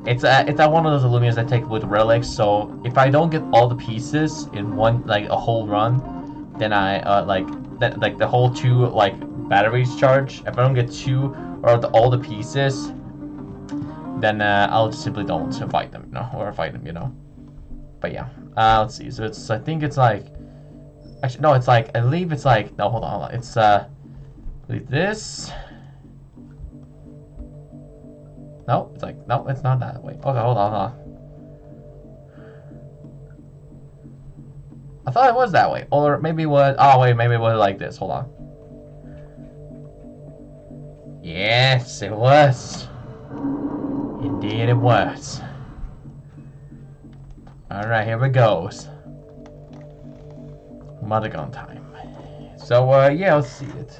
it's a, it's a one of those Illumians I take with relics. So if I don't get all the pieces in one, like a whole run, then I uh, like that, like the whole two like batteries charge. If I don't get two or the, all the pieces, then uh, I'll just simply don't fight them, you know, or fight them, you know. But yeah, uh, let's see. So it's, I think it's like, actually no, it's like I believe it's like no, hold on, hold on. It's uh, this. No, it's like, no, it's not that way. Okay, hold on, hold on. I thought it was that way. Or maybe it was, oh wait, maybe it was like this. Hold on. Yes, it was. Indeed it was. Alright, here it goes. Modagon time. So, uh, yeah, let's see it.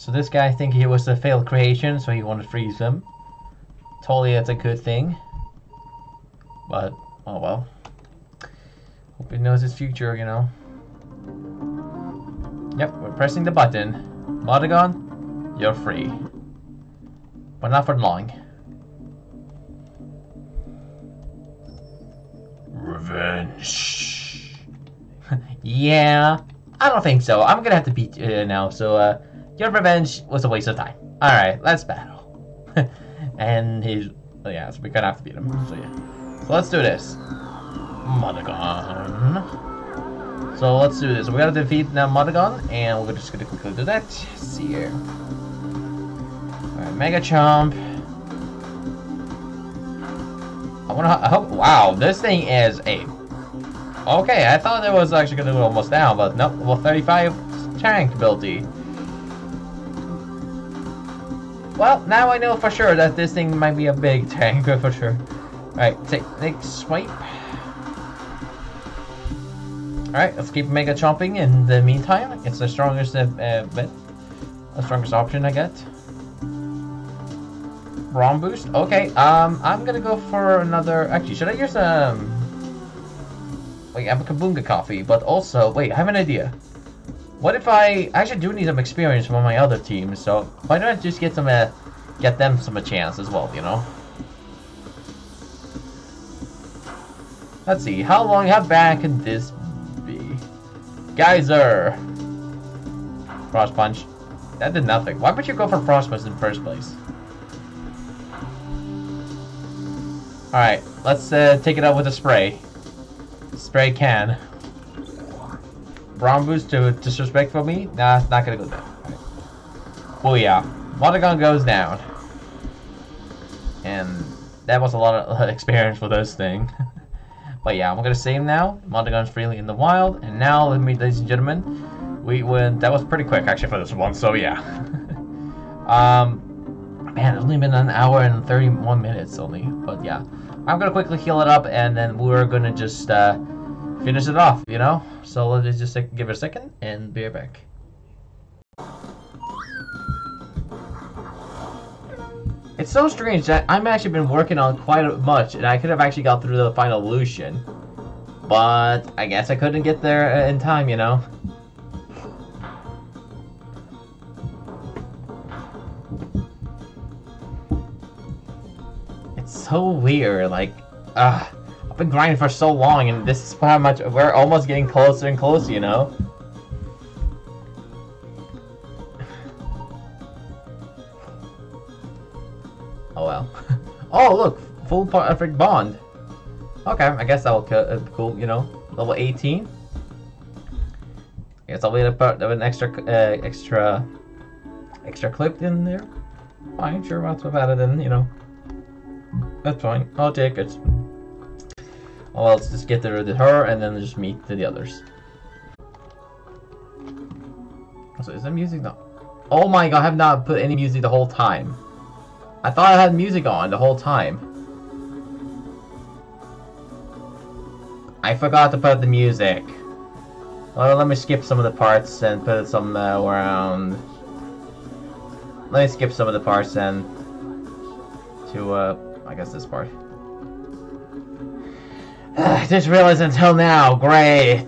So this guy, I think he was a failed creation, so he wanted to freeze him. Totally, that's a good thing. But, oh well. Hope he knows his future, you know. Yep, we're pressing the button. Modagon, you're free. But not for long. Revenge. Yeah, I don't think so. I'm gonna have to beat you uh, now, so, uh, your revenge was a waste of time. Alright, let's battle. And he's... Oh yeah, so we kind of have to beat him. So yeah. So let's do this. Modagon. So let's do this. We're gonna defeat now Modagon, and we're just gonna quickly do that. Let's see here. Alright, Mega Chomp. I wanna... I hope... Wow, this thing is a... Okay, I thought it was actually gonna go almost down, but no. Well, thirty-five tank ability. Well, now I know for sure that this thing might be a big tank, for sure. Alright, take next swipe. Alright, let's keep Mega Chomping in the meantime. It's the strongest uh, bit. The strongest option I get. Rom boost? Okay, um, I'm gonna go for another... Actually, should I use, um... Wait, I have a Kaboonga coffee, but also... Wait, I have an idea. What if I, I actually do need some experience from my other team, so why don't I just get some, uh, get them some a chance as well, you know? Let's see, how long, how bad could this be? Geyser! Frost Punch. That did nothing. Why would you go for Frost Punch in the first place? Alright, let's uh, take it out with a spray. Spray can. Brown boost to disrespectful me? Nah, not gonna go down. Right. Booyah. Modagon goes down. And that was a lot of experience for this thing. But yeah, I'm gonna save now. Modagon's freely in the wild. And now, let me, ladies and gentlemen, we went. That was pretty quick actually for this one, so yeah. um, man, it's only been an hour and thirty-one minutes only. But yeah, I'm gonna quickly heal it up and then we're gonna just. Uh, Finish it off, you know? So let's just give it a second and be right back. It's so strange that I've actually been working on quite much and I could have actually got through the final illusion. But I guess I couldn't get there in time, you know? It's so weird, like, ugh. Been grinding for so long, and this is how much we're almost getting closer and closer, you know. Oh well. Oh look, full perfect bond. Okay, I guess that will uh, cool, you know. Level eighteen. I guess I'll leave a part of an extra, uh, extra, extra clip in there. Fine, sure, I'll have added in, you know. That's fine, I'll take it. Well, let's just get rid of her and then just meet the others. So is there music now? Oh my god, I have not put any music the whole time. I thought I had music on the whole time. I forgot to put the music. Well, let me skip some of the parts and put some uh, around. Let me skip some of the parts and to, uh, I guess this part. I just realized until now, great.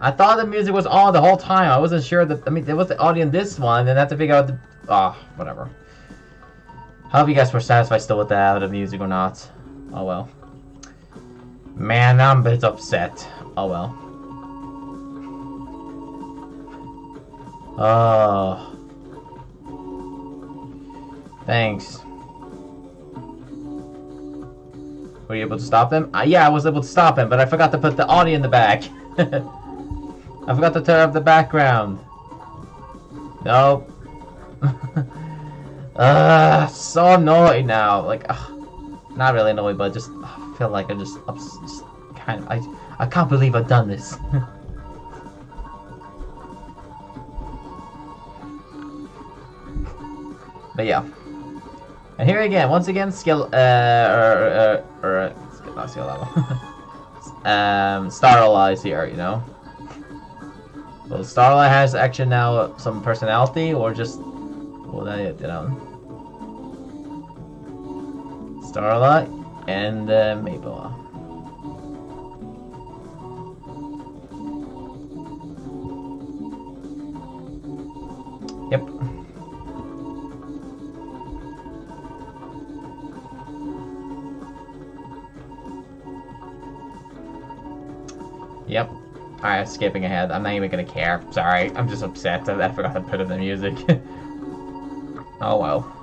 I thought the music was on the whole time. I wasn't sure that, I mean, there was the audio in this one, and I have to figure out the, ah, oh, whatever. I hope you guys were satisfied still with the, the music or not. Oh well. Man, I'm a bit upset. Oh well. Oh. Thanks. Were you able to stop them? Uh, yeah, I was able to stop him, but I forgot to put the audio in the back. I forgot to turn up the background. Nope. uh, so annoyed now. Like, uh, not really annoyed, but just uh, feel like I'm just, just kind of. I I can't believe I've done this. But yeah. And here again, once again, skill, uh, or, or, or, or not skill level. um, Starla is here, you know? Well, Starla has actually now some personality, or just, well, that is, you know. Starla and, uh, Maybella. Yep. Yep. Alright, skipping ahead. I'm not even gonna care. Sorry, I'm just upset that I forgot to put in the music. Oh well.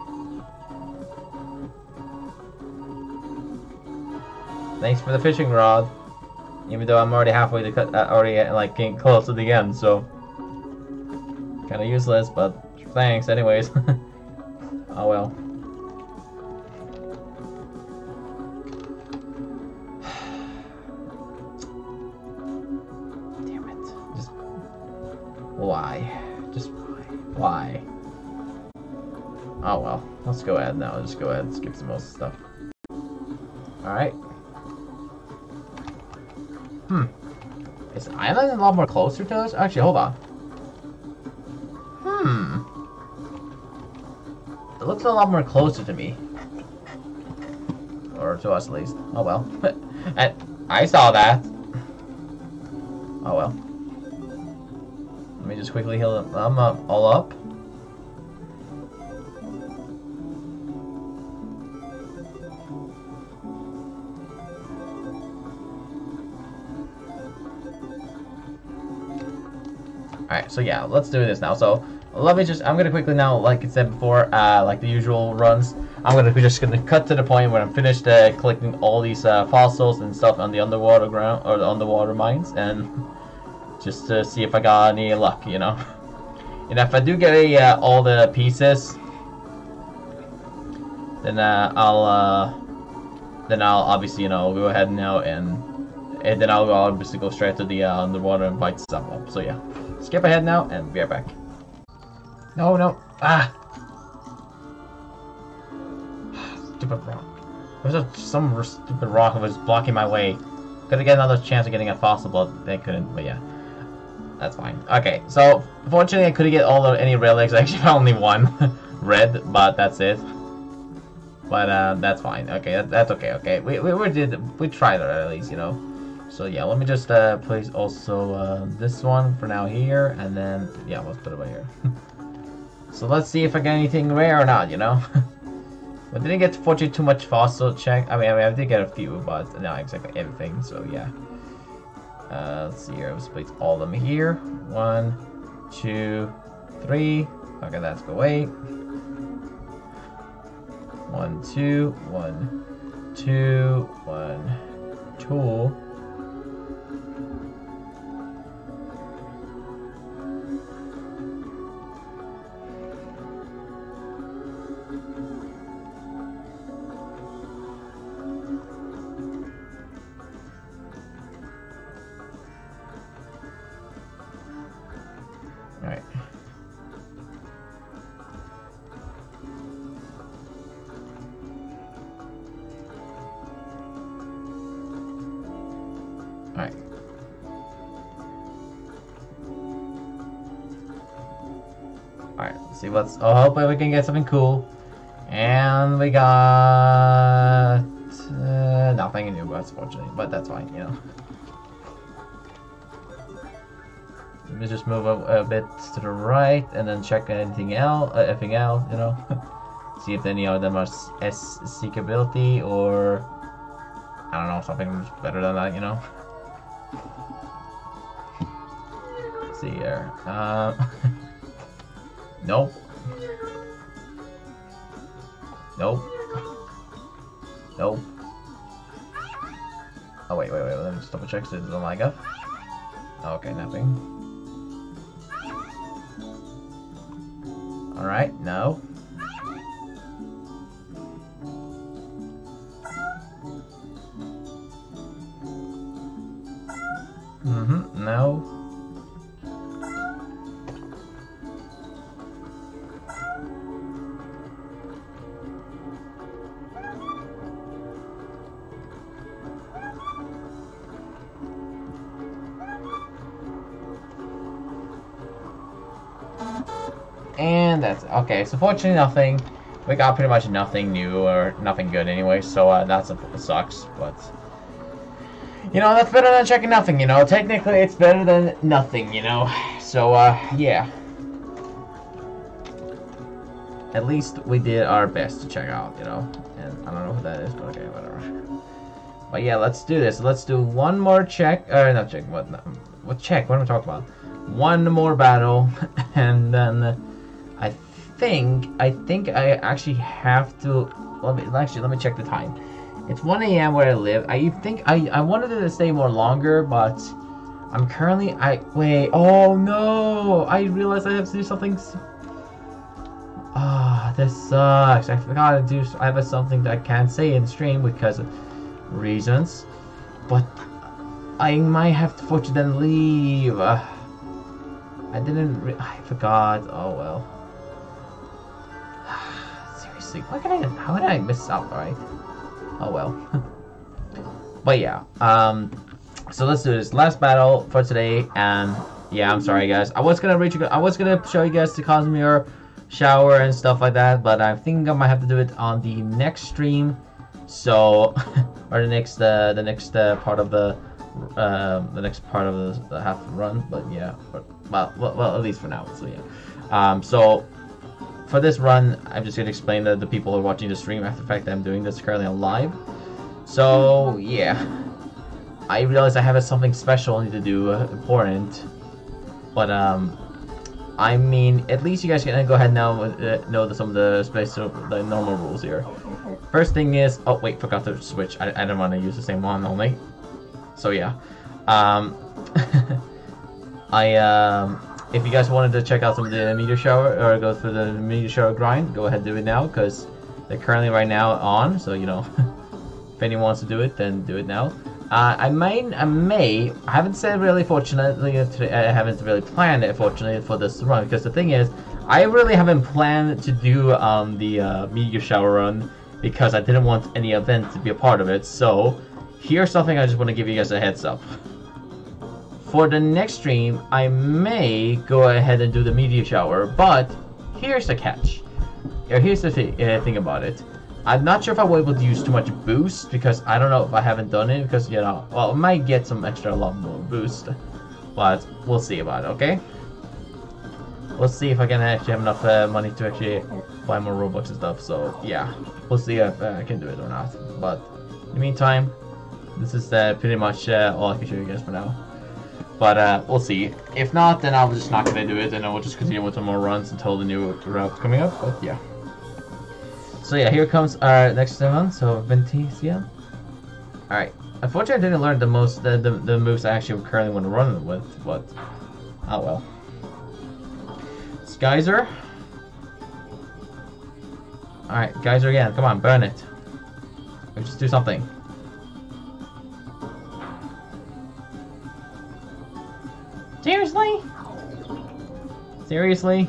Thanks for the fishing rod. Even though I'm already halfway to cut, uh, already like getting close to the end, so kind of useless. But thanks, anyways. Oh well. Why? Oh well, let's go ahead now. Let's just go ahead and skip some most stuff. Alright. Hmm. Is Island a lot more closer to us? Actually, hold on. Hmm. It looks a lot more closer to me. Or to us, at least. Oh well. I, I saw that. Oh well. Let me just quickly heal them up, all up. Alright, so yeah, let's do this now. So, let me just, I'm gonna quickly now, like I said before, uh, like the usual runs, I'm gonna be just gonna cut to the point where I'm finished uh, collecting all these uh, fossils and stuff on the underwater ground, or the underwater mines, and just to see if I got any luck, you know. And if I do get a, uh, all the pieces, then uh, I'll uh, then I'll obviously, you know, go ahead now and and then I'll obviously go straight to the uh, underwater and bite stuff up. So yeah, skip ahead now and be right back. No, no, ah, stupid rock. There's some stupid rock that was blocking my way. Could I get another chance of getting a fossil, but they couldn't. But yeah. That's fine. Okay, so fortunately I couldn't get all of any relics. I actually found only one red, but that's it. But uh, that's fine. Okay, that, that's okay. Okay, we we, we did we tried it at least, you know. So yeah, let me just uh, place also uh, this one for now here, and then yeah, let's put it right here. So let's see if I get anything rare or not, you know. But didn't get fortunately too much fossil check. I mean, I mean I did get a few, but not exactly everything. So yeah. Uh, let's see here, I'll split all of them here. One, two, three. Okay, that's go away. One, two, one, two, one, tool. See what's. Oh, hopefully we can get something cool. And we got uh, nothing new, unfortunately. But that's fine, you know. Let me just move a, a bit to the right and then check anything else. Uh, everything else, you know. See if any of them are S-seek ability or I don't know, something better than that, you know. Let's see here. Um. Nope. Nope. Nope. Oh wait, wait, wait, let me just double check so it doesn't lag up. Okay, nothing. Alright, no. Mm-hmm, no. And that's it. Okay, so fortunately nothing. We got pretty much nothing new or nothing good anyway, so uh, that's a, sucks, but... You know, that's better than checking nothing, you know. Technically, it's better than nothing, you know. So, uh, yeah. At least we did our best to check out, you know. And I don't know who that is, but okay, whatever. But yeah, let's do this. Let's do one more check. Uh, not check, what, not, what check? What am I talking about? One more battle, and then... Uh, I think, I think I actually have to, let me, actually, let me check the time. It's one A M where I live. I think, I, I wanted it to stay more longer, but I'm currently, I, wait, oh no, I realized I have to do something. Ah, oh, this sucks. I forgot to do, I have something that I can't say in stream because of reasons, but I might have to fortunately leave. Uh, I didn't, re I forgot, oh well. Seriously, why can I, how did I miss out, right? Oh well. But yeah, um, so let's do this last battle for today, and yeah, I'm sorry guys. I was gonna reach, I was gonna show you guys the Cosmior shower and stuff like that, but I think I might have to do it on the next stream, so, or the next, uh, the next uh, part of the, uh, the next part of the, the half run, but yeah, but, well, well, well, at least for now, so yeah. Um, so, for this run, I'm just going to explain that the people who are watching the stream after the fact that I'm doing this currently on live. So, yeah. I realize I have something special I need to do, uh, important. But, um, I mean, at least you guys can go ahead and now uh, know the, some of the special, the normal rules here. First thing is, oh wait, forgot to switch. I, I don't want to use the same one only. So, yeah. Um... I, um, if you guys wanted to check out some of the meteor shower, or go through the meteor shower grind, go ahead and do it now, because they're currently right now on, so, you know, if anyone wants to do it, then do it now. Uh, I may, I may, I haven't said really, fortunately, I haven't really planned it, fortunately, for this run, because the thing is, I really haven't planned to do, um, the, uh, meteor shower run, because I didn't want any event to be a part of it, so, here's something I just want to give you guys a heads up. For the next stream, I may go ahead and do the meteor shower, but here's the catch. Here's the th uh, thing about it. I'm not sure if I will be able to use too much boost, because I don't know if I haven't done it, because, you know, well, I might get some extra lot more boost, but we'll see about it, okay? We'll see if I can actually have enough uh, money to actually buy more Robux and stuff, so, yeah. We'll see if uh, I can do it or not, but in the meantime, this is uh, pretty much uh, all I can show you guys for now. But, uh, we'll see. If not, then I'm just not gonna do it, and I will just continue with some more runs until the new route's coming up, but yeah. So yeah, here comes our next one, so Ventican. Alright, Unfortunately, I didn't learn the most the, the, the moves I actually currently want to run with, but oh well. Geyser. Alright, Geyser again. Come on, burn it. Or just do something. Seriously? Seriously?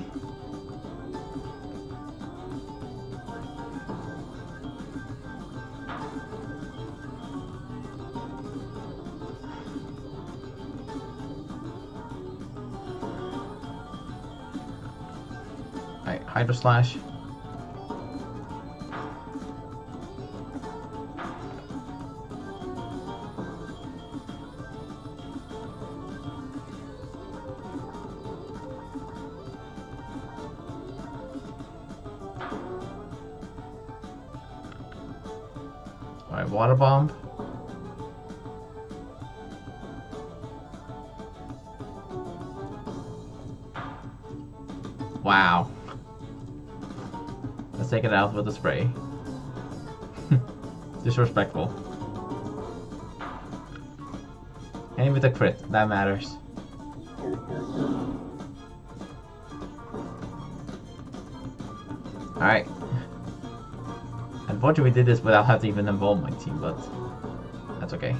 Hydro Slash. Alright, Water Bomb. Wow. Take it out with a spray. Disrespectful. And with a crit, that matters. Alright. Unfortunately, we did this without having to even involve my team, but that's okay.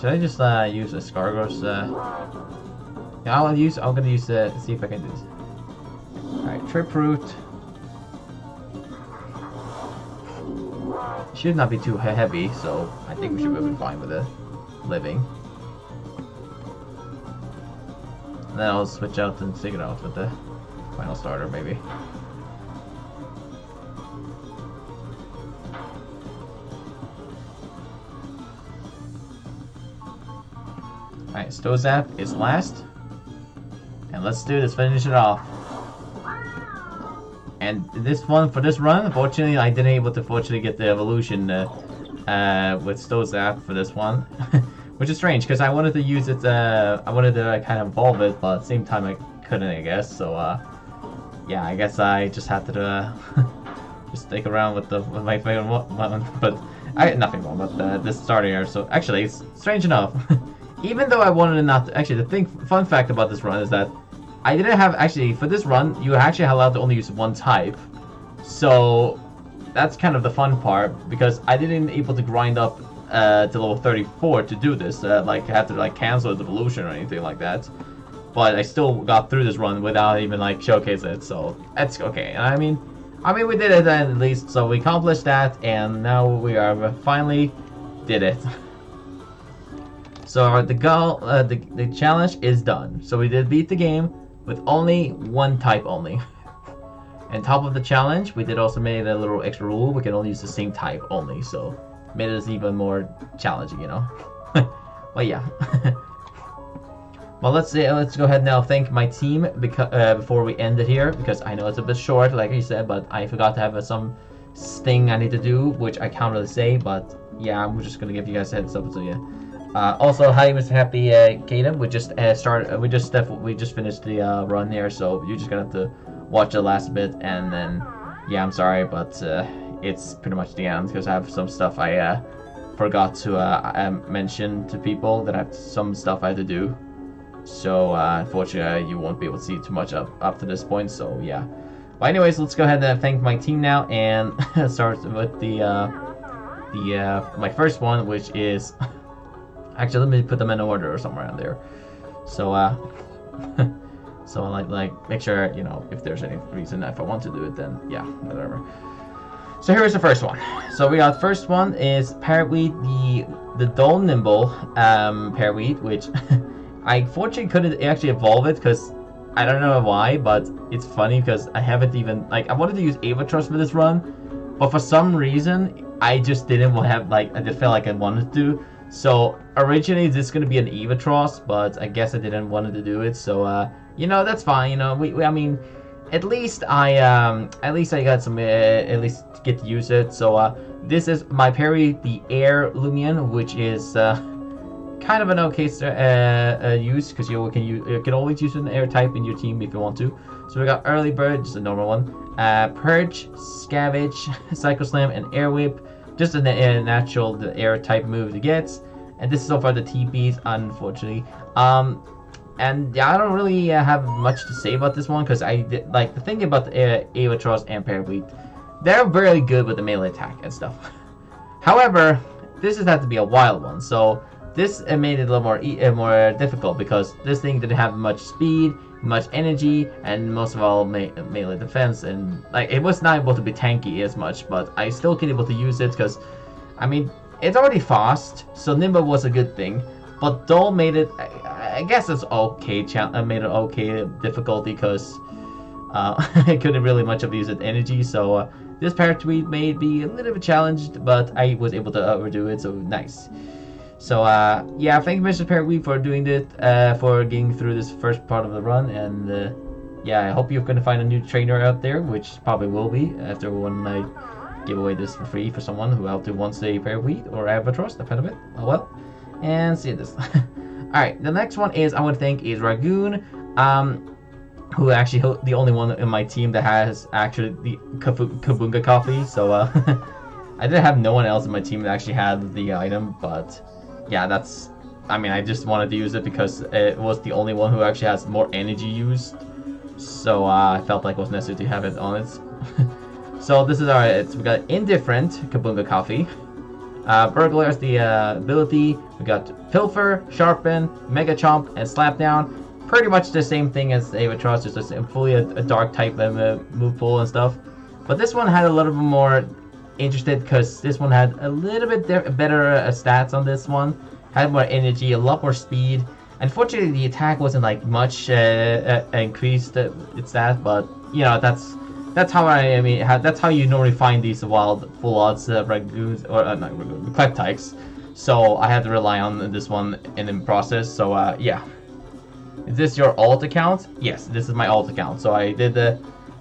Should I just uh, use Escargrow's uh Yeah, I'll use. I'm gonna use the. Uh, see if I can do this. All right, Trip Root. Should not be too heavy, so I think we should be fine with it. Living. And then I'll switch out and take it out with the final starter, maybe. All right, Stozap is last. Let's do this, finish it off. And this one, for this run, unfortunately, I didn't able to fortunately get the evolution uh, uh, with Stozap for this one. Which is strange, because I wanted to use it, uh, I wanted to uh, kind of evolve it, but at the same time I couldn't, I guess. So, uh, yeah, I guess I just had to uh, just stick around with, the, with my favorite one. But, I nothing wrong with uh, this starter here, so actually, it's strange enough. Even though I wanted it not to, actually, the thing, fun fact about this run is that I didn't have, actually, for this run, you actually allowed to only use one type. So, that's kind of the fun part, because I didn't able to grind up uh, to level thirty-four to do this. Uh, like, I had to, like, cancel the evolution or anything like that. But I still got through this run without even, like, showcasing it, so that's okay. And I mean, I mean, we did it then, at least, so we accomplished that, and now we are finally did it. So, the goal, uh, the, the challenge is done. So, we did beat the game. With only one type only. And top of the challenge, we did also made a little extra rule. We can only use the same type only. So, made it even more challenging, you know. Well, yeah. Well, let's see, let's go ahead now thank my team because, uh, before we end it here. Because I know it's a bit short, like you said. But I forgot to have uh, some thing I need to do, which I can't really say. But, yeah, I'm just going to give you guys a heads up to you. Uh, also, hi, Mister Happy uh, Kaden. We just uh, started. We just uh, we just finished the uh, run there, so you're just gonna have to watch the last bit, and then yeah, I'm sorry, but uh, it's pretty much the end because I have some stuff I uh, forgot to uh, I mention to people that I have some stuff I had to do. So uh, unfortunately, you won't be able to see too much up up to this point. So yeah. But anyways, let's go ahead and thank my team now and start with the uh, the uh, my first one, which is. Actually, let me put them in order or somewhere around there. So, uh, so like, like, make sure, you know, if there's any reason if I want to do it, then yeah, whatever. So here's the first one. So we got first one is Parrotweed, the the dull nimble um, Parrotweed, which I fortunately couldn't actually evolve it because I don't know why, but it's funny because I haven't even like I wanted to use Avatross for this run, but for some reason I just didn't have like I just felt like I wanted to. So, originally this is going to be an Avatross, but I guess I didn't want to do it, so, uh, you know, that's fine, you know, we, we I mean, at least I, um, at least I got some, uh, at least get to use it, so, uh, this is my Parry, the Air Loomian, which is, uh, kind of an okay uh, uh, use, because you can use, you can always use an air type in your team if you want to. So we got Early Bird, just a normal one, uh, Purge, Scavenge, Psycho Slam, and Air Whip, just a natural the air type move it gets. And this is so far the T Ps, unfortunately. Um, and yeah, I don't really uh, have much to say about this one, because I did, like the thing about the uh, Avatross and Parrotweed, they're very good with the melee attack and stuff. However, this has had to be a wild one, so this uh, made it a little more e uh, more difficult, because this thing didn't have much speed, much energy, and most of all me melee defense, and like it was not able to be tanky as much. But I still can able to use it, because I mean it's already fast, so nimble was a good thing. But Dole made it, I, I guess it's okay. Challenge made it okay difficulty, because uh, I couldn't really much of use it energy, so. Uh, This Parrotweed may be a little bit challenged, but I was able to overdo it, so nice. So, uh, yeah, thank you, Mister Parrotweed, for doing this, uh, for getting through this first part of the run, and, uh, yeah, I hope you're gonna find a new trainer out there, which probably will be, after when I give away this for free for someone who out there wants a Parrotweed or Avatross, depending on it, oh well, and see this. Alright, the next one is, I want to thank is Ragoon, um, who actually the only one in my team that has actually the Kaboonga coffee, so uh, I did have no one else in my team that actually had the item, but yeah, that's, I mean, I just wanted to use it because it was the only one who actually has more energy used, so uh, I felt like it was necessary to have it on it. So this is our, it's, we got Indifferent, Kaboonga coffee, uh, Burglar is the uh, ability, we got Pilfer, Sharpen, Mega Chomp, and Slapdown. Pretty much the same thing as Avatross, just a, fully a, a dark type of uh, move pool and stuff. But this one had a little bit more interested, because this one had a little bit better uh, stats on this one. Had more energy, a lot more speed. Unfortunately, the attack wasn't like much uh, uh, increased uh, its stats, but you know, that's that's how I, I mean, how, that's how you normally find these wild full odds uh, Ragoons, or uh, not Ragoons, Kleptykes. So I had to rely on this one in the process, so uh, yeah. Is this your alt account? Yes, this is my alt account. So I did the,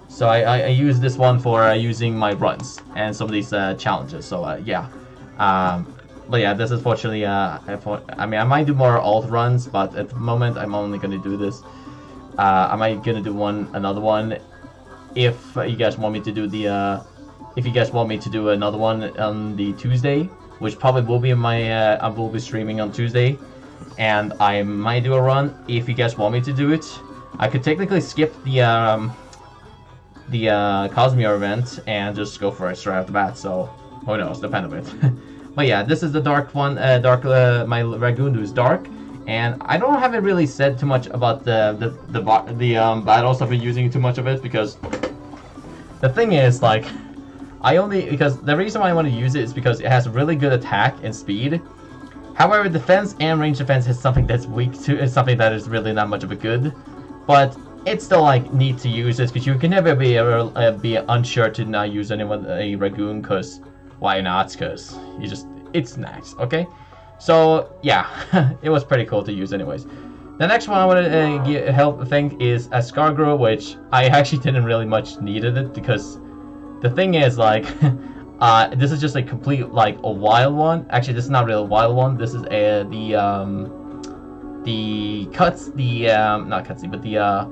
so I, I, I used this one for uh, using my runs and some of these uh, challenges. So uh, yeah, um, but yeah, this is fortunately. Uh, I mean, I might do more alt runs, but at the moment, I'm only gonna do this. Uh, I might gonna do one another one if you guys want me to do the. Uh, if you guys want me to do another one on the Tuesday, which probably will be in my. Uh, I will be streaming on Tuesday. And I might do a run if you guys want me to do it. I could technically skip the um, the uh, Cosmior event and just go for it straight off the bat. So who knows? Depend on it. But yeah, this is the dark one. Uh, dark. Uh, my Ragoon is dark, and I don't haven't really said too much about the the the, the um, battles. I've been using too much of it because the thing is like I only because the reason why I want to use it is because it has really good attack and speed. However, defense and range defense is something that's weak to, is something that is really not much of a good, but it's still like need to use this because you can never be ever, uh, be unsure to not use anyone a Ragoon because why not? Because you just it's nice, okay? So yeah, it was pretty cool to use anyways. The next one I want to uh, get, help think is Escargrow, which I actually didn't really much needed it because the thing is like. Uh, this is just a complete, like, a wild one. Actually, this is not really a wild one. This is a, the, um, the cuts, the, um, not cutscene, but the, uh,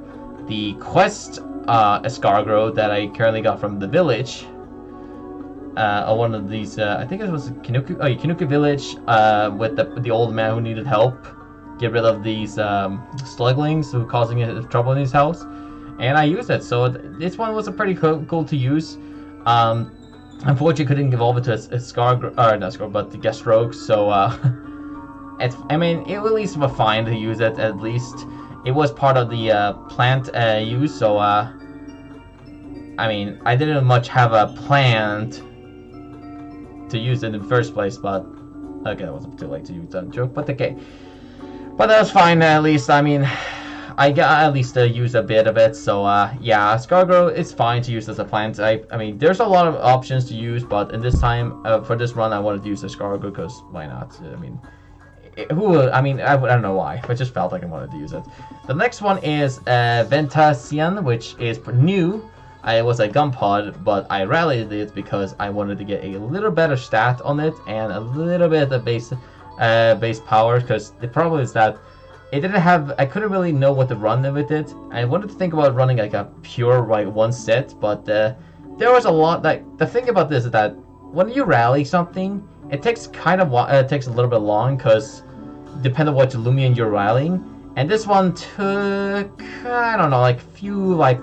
the quest, uh, Escargrow that I currently got from the village. Uh, one of these, uh, I think it was Kinuku, oh, Kinuku village, uh, with the, the old man who needed help. Get rid of these, um, sluglings who were causing trouble in his house. And I used it, so th this one was a pretty co cool to use. Um... Unfortunately, couldn't evolve it to a, a Scar, or not Scar, but the Gastrogue, so, uh, it's, I mean, it at least was fine to use it, at least. It was part of the, uh, plant, uh, use, so, uh, I mean, I didn't much have a plant to use it in the first place, but, okay, that wasn't too late to use that joke, but okay. But that was fine, at least, I mean, I got at least uh, use a bit of it, so uh, yeah, Escargrow is fine to use as a plant type. I mean, there's a lot of options to use, but in this time, uh, for this run, I wanted to use Escargrow because why not? I mean, it, who? I mean, I, I don't know why, but just felt like I wanted to use it. The next one is uh, Ventican, which is new. I was a Gunpod, but I rallied it because I wanted to get a little better stat on it and a little bit of base uh, base power, because the problem is that it didn't have, I couldn't really know what to run with it. I wanted to think about running like a pure like one set, but uh, there was a lot, like, the thing about this is that when you rally something, it takes kind of, uh, it takes a little bit long, because depending on what Loomian you're rallying, and this one took, I don't know, like few, like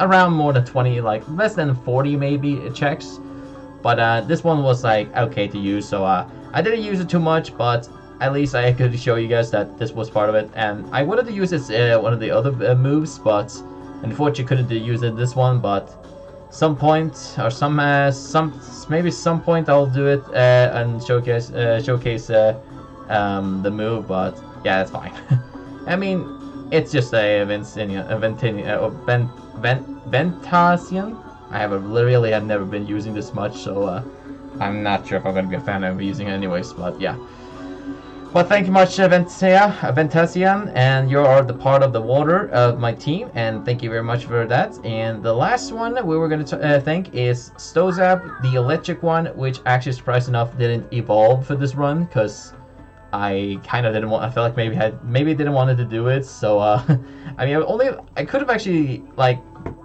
around more than twenty, like less than forty maybe checks. But uh, this one was like okay to use, so uh, I didn't use it too much, but at least I could show you guys that this was part of it. And I wanted to use this uh, one of the other uh, moves, but unfortunately couldn't use it this one. But some point or some uh, some maybe some point I'll do it uh, and showcase uh, showcase uh, um, the move. But yeah, that's fine. I mean, it's just a Ventican, a Ventican, Ventasian. I have a, literally I've never been using this much, so uh, I'm not sure if I'm gonna be a fan of using it anyways. But yeah. But thank you much, Ventasian, and you are the part of the water of my team, and thank you very much for that. And the last one we were gonna t uh, thank is Stozap, the electric one, which actually surprised enough didn't evolve for this run, cause I kind of didn't want. I felt like maybe had maybe didn't wanted to do it. So uh, I mean, I only I could have actually like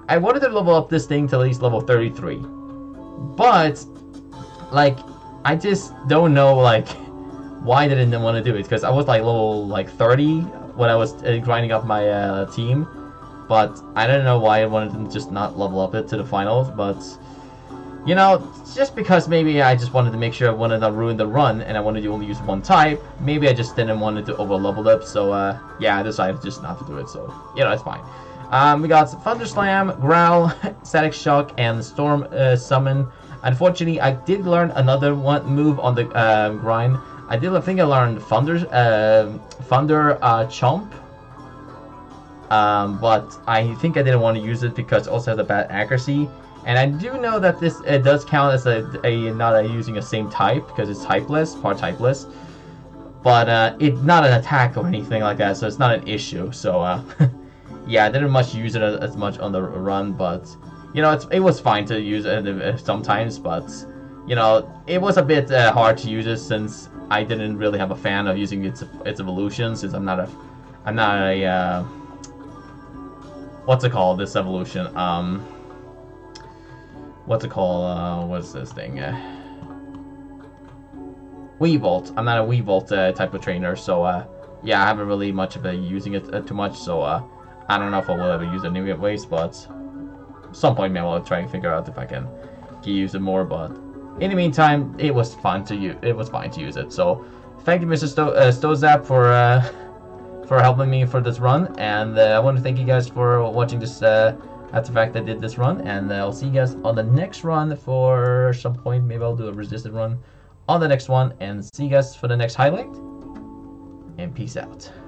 I wanted to level up this thing to at least level thirty-three, but like I just don't know like why I didn't want to do it, because I was like level like thirty when I was uh, grinding up my uh, team, but I don't know why I wanted to just not level up it to the finals, but. You know, just because maybe I just wanted to make sure I wanted to ruin the run and I wanted to only use one type, maybe I just didn't want it to over-level up, so uh, yeah, I decided just not to do it, so, you know, it's fine. Um, we got Thunderslam, Growl, Static Shock, and Storm uh, Summon. Unfortunately, I did learn another one move on the uh, grind. I did I think I learned Thunder, uh, Thunder uh, Chomp, um, but I think I didn't want to use it because it also has a bad accuracy. And I do know that this it does count as a, a not a, using a same type, because it's typeless, part typeless. But uh, it's not an attack or anything like that, so it's not an issue. So uh, yeah, I didn't much use it as much on the run, but you know it's, it was fine to use it sometimes. But you know it was a bit uh, hard to use it since I didn't really have a fan of using its its evolution, since I'm not a I'm not a uh, what's it called this evolution um. What's it called? Uh, what's this thing? Uh, Weevolt. I'm not a Weevolt uh, type of trainer, so uh, yeah, I haven't really much of a using it uh, too much, so uh, I don't know if I will ever use it anyways, but some point maybe I'll try and figure out if I can use it more. But in the meantime, it was fun to use. It was fine to use it. So thank you, Mister Sto uh, Stozap, for uh, for helping me for this run, and uh, I want to thank you guys for watching this. Uh, That's the fact I did this run, and I'll see you guys on the next run for some point. Maybe I'll do a resisted run on the next one, and see you guys for the next highlight, and peace out.